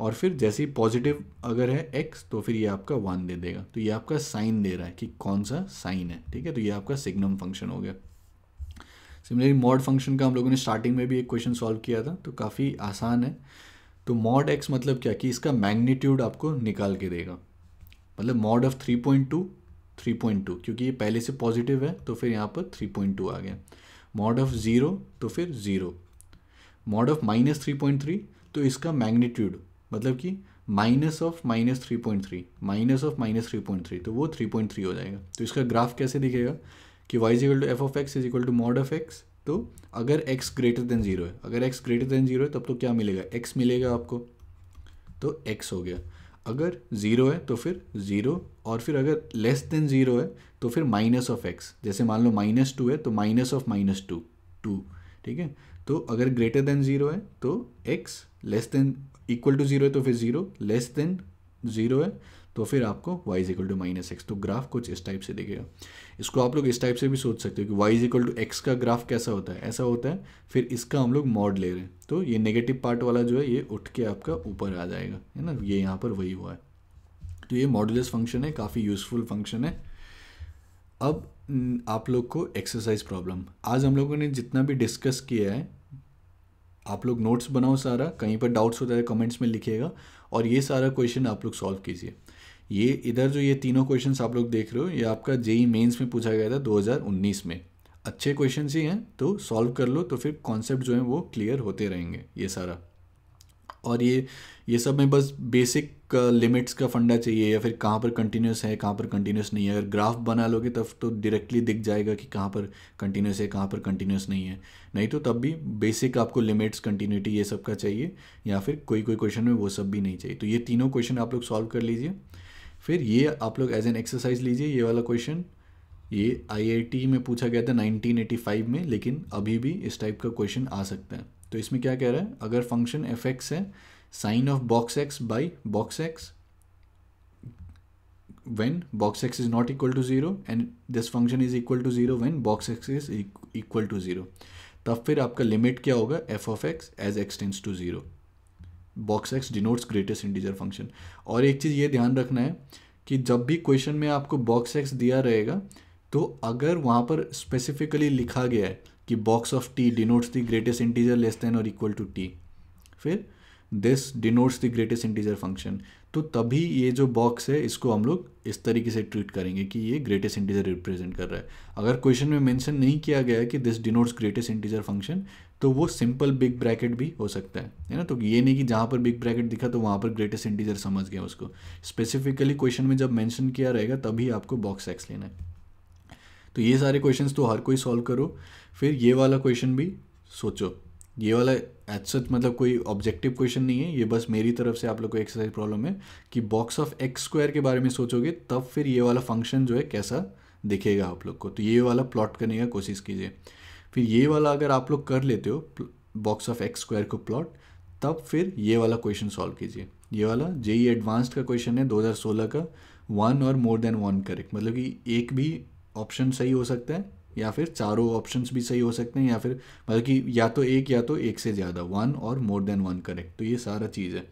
और फिर जैसे ही पॉजिटिव अगर है एक्स तो फिर ये आपका वन दे देगा। तो ये आपका साइन दे रहा है कि कौन सा साइन है, ठीक है। तो ये आपका सिग्नम फंक्शन हो गया। सिमिलरली मॉड फंक्शन का हम लोगों ने स्टार्टिंग में भी एक क्वेश्चन सॉल्व किया था, तो काफ़ी आसान है। तो मॉड एक्स मतलब क्या कि इसका मैग्नीट्यूड आपको निकाल के देगा, मतलब mod of three point two three point two क्योंकि ये पहले से पॉजिटिव है तो फिर यहाँ पर थ्री पॉइंट टू आ गया। मॉड ऑफ ज़ीरो तो फिर zero, mod of minus three point three तो इसका मैग्नीट्यूड मतलब कि minus of minus three point three minus of minus three point three तो वो थ्री पॉइंट थ्री हो जाएगा। तो इसका ग्राफ कैसे दिखेगा कि y is equal to f of x is equal to mod of x. तो अगर एक्स ग्रेटर देन जीरो है, अगर एक्स ग्रेटर देन जीरो है तब तो क्या मिलेगा एक्स मिलेगा आपको, तो एक्स हो गया। अगर ज़ीरो है तो फिर ज़ीरो, और फिर अगर लेस देन ज़ीरो है तो फिर माइनस ऑफ एक्स, जैसे मान लो माइनस टू है तो minus of minus two two, ठीक है। तो अगर ग्रेटर देन ज़ीरो है तो x, less than equal to zero है तो फिर ज़ीरो, लेस देन ज़ीरो है तो फिर आपको y is equal to minus x. तो ग्राफ कुछ इस टाइप से दिखेगा। इसको आप लोग इस टाइप से भी सोच सकते हो कि y is equal to x का ग्राफ कैसा होता है, ऐसा होता है। फिर इसका हम लोग मॉड ले रहे हैं तो ये नेगेटिव पार्ट वाला जो है ये उठ के आपका ऊपर आ जाएगा, है ना, ये यहाँ पर वही हुआ है। तो ये मॉडुलस फंक्शन है, काफ़ी यूजफुल फंक्शन है। अब आप लोग को एक्सरसाइज प्रॉब्लम, आज हम लोगों ने जितना भी डिस्कस किया है आप लोग नोट्स बनाओ सारा, कहीं पर डाउट्स होता है कमेंट्स में लिखिएगा, और ये सारा क्वेश्चन आप लोग सॉल्व कीजिए। ये इधर जो ये तीनों क्वेश्चंस आप लोग देख रहे हो ये आपका जेई मेंस में पूछा गया था दो हज़ार उन्नीस में। अच्छे क्वेश्चंस ही हैं तो सॉल्व कर लो, तो फिर कॉन्सेप्ट जो है वो क्लियर होते रहेंगे। ये सारा और ये ये सब में बस बेसिक लिमिट्स का फंडा चाहिए या फिर कहाँ पर कंटिन्यूस है कहाँ पर कंटिन्यूस नहीं है। अगर ग्राफ बना लोगे तब तो डायरेक्टली दिख जाएगा कि कहाँ पर कंटिन्यूस है कहाँ पर कंटिन्यूस नहीं है, नहीं तो तब भी बेसिक आपको लिमिट्स कंटिन्यूटी ये सब का चाहिए या फिर कोई कोई क्वेश्चन में वो सब भी नहीं चाहिए। तो ये तीनों क्वेश्चन आप लोग सॉल्व कर लीजिए, फिर ये आप लोग एज एन एक्सरसाइज लीजिए। ये वाला क्वेश्चन ये आई आई टी में पूछा गया था नाइनटीन एटी फाइव में, लेकिन अभी भी इस टाइप का क्वेश्चन आ सकता है। तो इसमें क्या कह रहा है, अगर फंक्शन एफ एक्स है sine of box x by box x when box x is not equal to zero and this function is equal to zero when box x is equal to zero, तब फिर आपका limit क्या होगा, f of x as x tends to zero. Box x denotes greatest integer function. और एक चीज़ ये ध्यान रखना है कि जब भी क्वेश्चन में आपको बॉक्स एक्स दिया रहेगा तो अगर वहाँ पर स्पेसिफिकली लिखा गया है कि box of t denotes the greatest integer less than और इक्वल टू टी, फिर this denotes the greatest integer function, तो तभी ये जो बॉक्स है इसको हम लोग इस तरीके से ट्रीट करेंगे कि ये ग्रेटेस्ट इंटीजर रिप्रेजेंट कर रहा है। अगर क्वेश्चन में मेंशन नहीं किया गया है कि this denotes greatest integer function, तो वो सिंपल बिग ब्रैकेट भी हो सकता है, है ना। तो ये नहीं कि जहाँ पर बिग ब्रैकेट दिखा तो वहाँ पर ग्रेटेस्ट इंटीजर समझ गया उसको। स्पेसिफिकली क्वेश्चन में जब मैंशन किया रहेगा तभी आपको बॉक्स एक्स लेना है। तो ये सारे क्वेश्चंस तो हर कोई सॉल्व करो। फिर ये वाला क्वेश्चन भी सोचो, ये वाला एज सच मतलब कोई ऑब्जेक्टिव क्वेश्चन नहीं है, ये बस मेरी तरफ से आप लोग को एक्सरसाइज प्रॉब्लम है कि बॉक्स ऑफ एक्स स्क्वायर के बारे में सोचोगे तब फिर ये वाला फंक्शन जो है कैसा दिखेगा आप लोग को। तो ये वाला प्लॉट करने का कोशिश कीजिए। फिर ये वाला अगर आप लोग कर लेते हो बॉक्स ऑफ एक्स स्क्वायर को प्लॉट, तब फिर ये वाला क्वेश्चन सॉल्व कीजिए। ये वाला जेई एडवांस्ड का क्वेश्चन है दो हज़ार सोलह का, वन और मोर देन वन करेक्ट, मतलब कि एक भी ऑप्शन सही हो सकता है या फिर चारों ऑप्शंस भी सही हो सकते हैं या फिर मतलब कि या तो एक या तो एक से ज़्यादा, वन और मोर देन वन करेक्ट। तो ये सारा चीज़ है।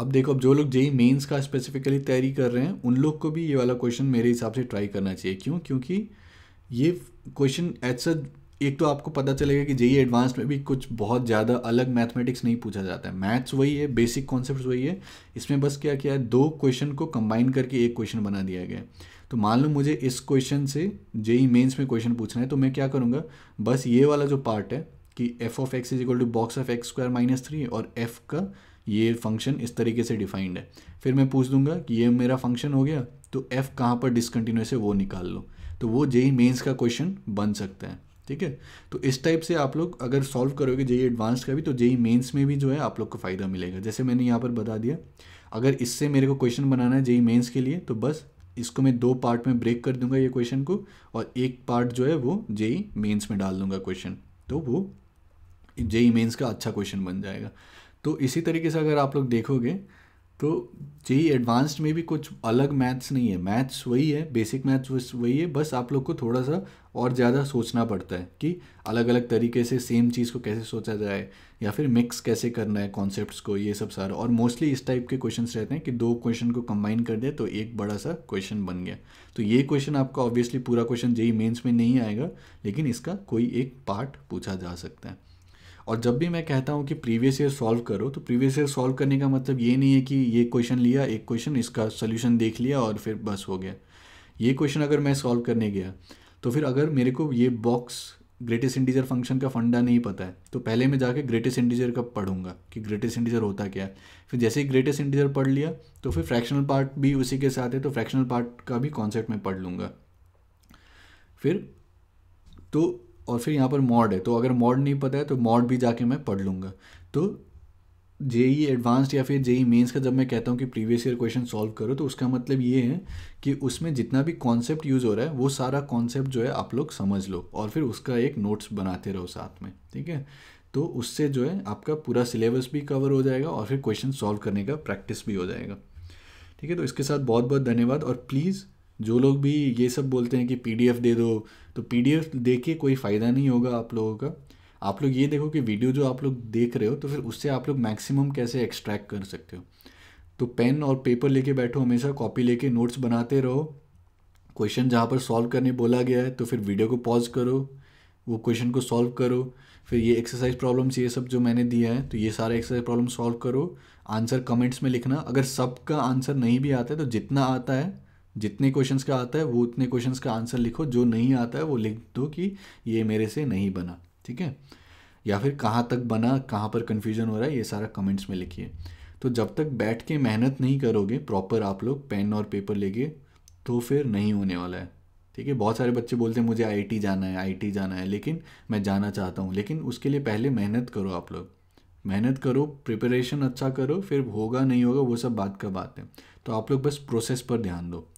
अब देखो, अब जो लोग जेई मेंस का स्पेसिफिकली तैयारी कर रहे हैं उन लोग को भी ये वाला क्वेश्चन मेरे हिसाब से ट्राई करना चाहिए। क्यों? क्योंकि ये क्वेश्चन एज सच एक तो आपको पता चलेगा कि जेई एडवांस में भी कुछ बहुत ज़्यादा अलग मैथमेटिक्स नहीं पूछा जाता है, मैथ्स वही है, बेसिक कॉन्सेप्ट्स वही है। इसमें बस क्या किया है, दो क्वेश्चन को कंबाइन करके एक क्वेश्चन बना दिया गया है। तो मान लो मुझे इस क्वेश्चन से जेई मेंस में क्वेश्चन पूछना है, तो मैं क्या करूँगा, बस ये वाला जो पार्ट है कि f of x is equal to box of x square minus three और एफ का ये फंक्शन इस तरीके से डिफाइंड है, फिर मैं पूछ दूंगा कि ये मेरा फंक्शन हो गया तो एफ कहाँ पर डिसकंटिन्यूस है वो निकाल लो। तो वो जेई मेंस का क्वेश्चन बन सकता है, ठीक है। तो इस टाइप से आप लोग अगर सॉल्व करोगे जेई एडवांस का भी तो जेई मेंस में भी जो है आप लोग को फ़ायदा मिलेगा। जैसे मैंने यहाँ पर बता दिया, अगर इससे मेरे को क्वेश्चन बनाना है जेई मेंस के लिए तो बस इसको मैं दो पार्ट में ब्रेक कर दूंगा ये क्वेश्चन को, और एक पार्ट जो है वो जेई मेंस में डाल दूंगा क्वेश्चन, तो वो जेई मेंस का अच्छा क्वेश्चन बन जाएगा। तो इसी तरीके से अगर आप लोग देखोगे तो जेई एडवांस्ड में भी कुछ अलग मैथ्स नहीं है, मैथ्स वही है, बेसिक मैथ्स वही है, बस आप लोग को थोड़ा सा और ज़्यादा सोचना पड़ता है कि अलग अलग तरीके से सेम चीज़ को कैसे सोचा जाए या फिर मिक्स कैसे करना है कॉन्सेप्ट्स को, ये सब सारा। और मोस्टली इस टाइप के क्वेश्चंस रहते हैं कि दो क्वेश्चन को कंबाइन कर दे तो एक बड़ा सा क्वेश्चन बन गया। तो ये क्वेश्चन आपका ऑब्वियसली पूरा क्वेश्चन जेई मेन्स में नहीं आएगा, लेकिन इसका कोई एक पार्ट पूछा जा सकता है। और जब भी मैं कहता हूँ कि प्रीवियस ईयर सॉल्व करो, तो प्रीवियस ईयर सॉल्व करने का मतलब ये नहीं है कि ये क्वेश्चन लिया, एक क्वेश्चन इसका सोल्यूशन देख लिया और फिर बस हो गया। ये क्वेश्चन अगर मैं सॉल्व करने गया तो फिर अगर मेरे को ये बॉक्स ग्रेटेस्ट इंटीजर फंक्शन का फंडा नहीं पता है तो पहले मैं जाके ग्रेटेस्ट इंटीजर का पढ़ूंगा कि ग्रेटेस्ट इंटीजर होता क्या है। फिर जैसे ही ग्रेटेस्ट इंटीजर पढ़ लिया तो फिर फ्रैक्शनल पार्ट भी उसी के साथ है, तो फ्रैक्शनल पार्ट का भी कॉन्सेप्ट मैं पढ़ लूँगा। फिर तो और फिर यहाँ पर मॉड है, तो अगर मॉड नहीं पता है तो मॉड भी जाके मैं पढ़ लूँगा। तो जेई एडवांस्ड या फिर जेई मेंस का जब मैं कहता हूँ कि प्रीवियस ईयर क्वेश्चन सॉल्व करो तो उसका मतलब ये है कि उसमें जितना भी कॉन्सेप्ट यूज़ हो रहा है वो सारा कॉन्सेप्ट जो है आप लोग समझ लो और फिर उसका एक नोट्स बनाते रहो साथ में, ठीक है। तो उससे जो है आपका पूरा सिलेबस भी कवर हो जाएगा और फिर क्वेश्चन सॉल्व करने का प्रैक्टिस भी हो जाएगा, ठीक है। तो इसके साथ बहुत बहुत धन्यवाद। और प्लीज़ जो लोग भी ये सब बोलते हैं कि पीडीएफ दे दो, तो पीडीएफ देके कोई फ़ायदा नहीं होगा आप लोगों का। आप लोग ये देखो कि वीडियो जो आप लोग देख रहे हो तो फिर उससे आप लोग मैक्सिमम कैसे एक्सट्रैक्ट कर सकते हो। तो पेन और पेपर लेके बैठो, हमेशा कॉपी लेके नोट्स बनाते रहो। क्वेश्चन जहाँ पर सॉल्व करने बोला गया है तो फिर वीडियो को पॉज करो, वो क्वेश्चन को सॉल्व करो, फिर ये एक्सरसाइज प्रॉब्लम्स ये सब जो मैंने दिया है तो ये सारे एक्सरसाइज प्रॉब्लम सॉल्व करो। आंसर कमेंट्स में लिखना, अगर सब का आंसर नहीं भी आता है तो जितना आता है, जितने क्वेश्चंस का आता है वो उतने क्वेश्चंस का आंसर लिखो, जो नहीं आता है वो लिख दो कि ये मेरे से नहीं बना, ठीक है। या फिर कहाँ तक बना, कहाँ पर कन्फ्यूजन हो रहा है, ये सारा कमेंट्स में लिखिए। तो जब तक बैठ के मेहनत नहीं करोगे प्रॉपर, आप लोग पेन और पेपर लेके, तो फिर नहीं होने वाला है। ठीक है, बहुत सारे बच्चे बोलते हैं मुझे आई आई टी जाना है, आई आई टी जाना है, लेकिन मैं जाना चाहता हूँ, लेकिन उसके लिए पहले मेहनत करो, आप लोग मेहनत करो, प्रिपरेशन अच्छा करो, फिर होगा नहीं होगा वो सब बात का बात है। तो आप लोग बस प्रोसेस पर ध्यान दो।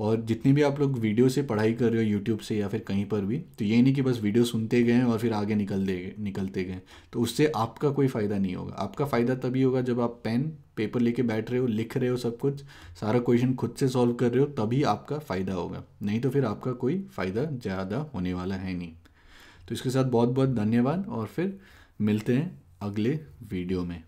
और जितनी भी आप लोग वीडियो से पढ़ाई कर रहे हो यूट्यूब से या फिर कहीं पर भी, तो ये नहीं कि बस वीडियो सुनते गए और फिर आगे निकल दे निकलते गए, तो उससे आपका कोई फ़ायदा नहीं होगा। आपका फ़ायदा तभी होगा जब आप पेन पेपर लेके बैठ रहे हो, लिख रहे हो, सब कुछ सारा क्वेश्चन खुद से सॉल्व कर रहे हो, तभी आपका फ़ायदा होगा, नहीं तो फिर आपका कोई फ़ायदा ज़्यादा होने वाला है नहीं। तो इसके साथ बहुत बहुत धन्यवाद और फिर मिलते हैं अगले वीडियो में।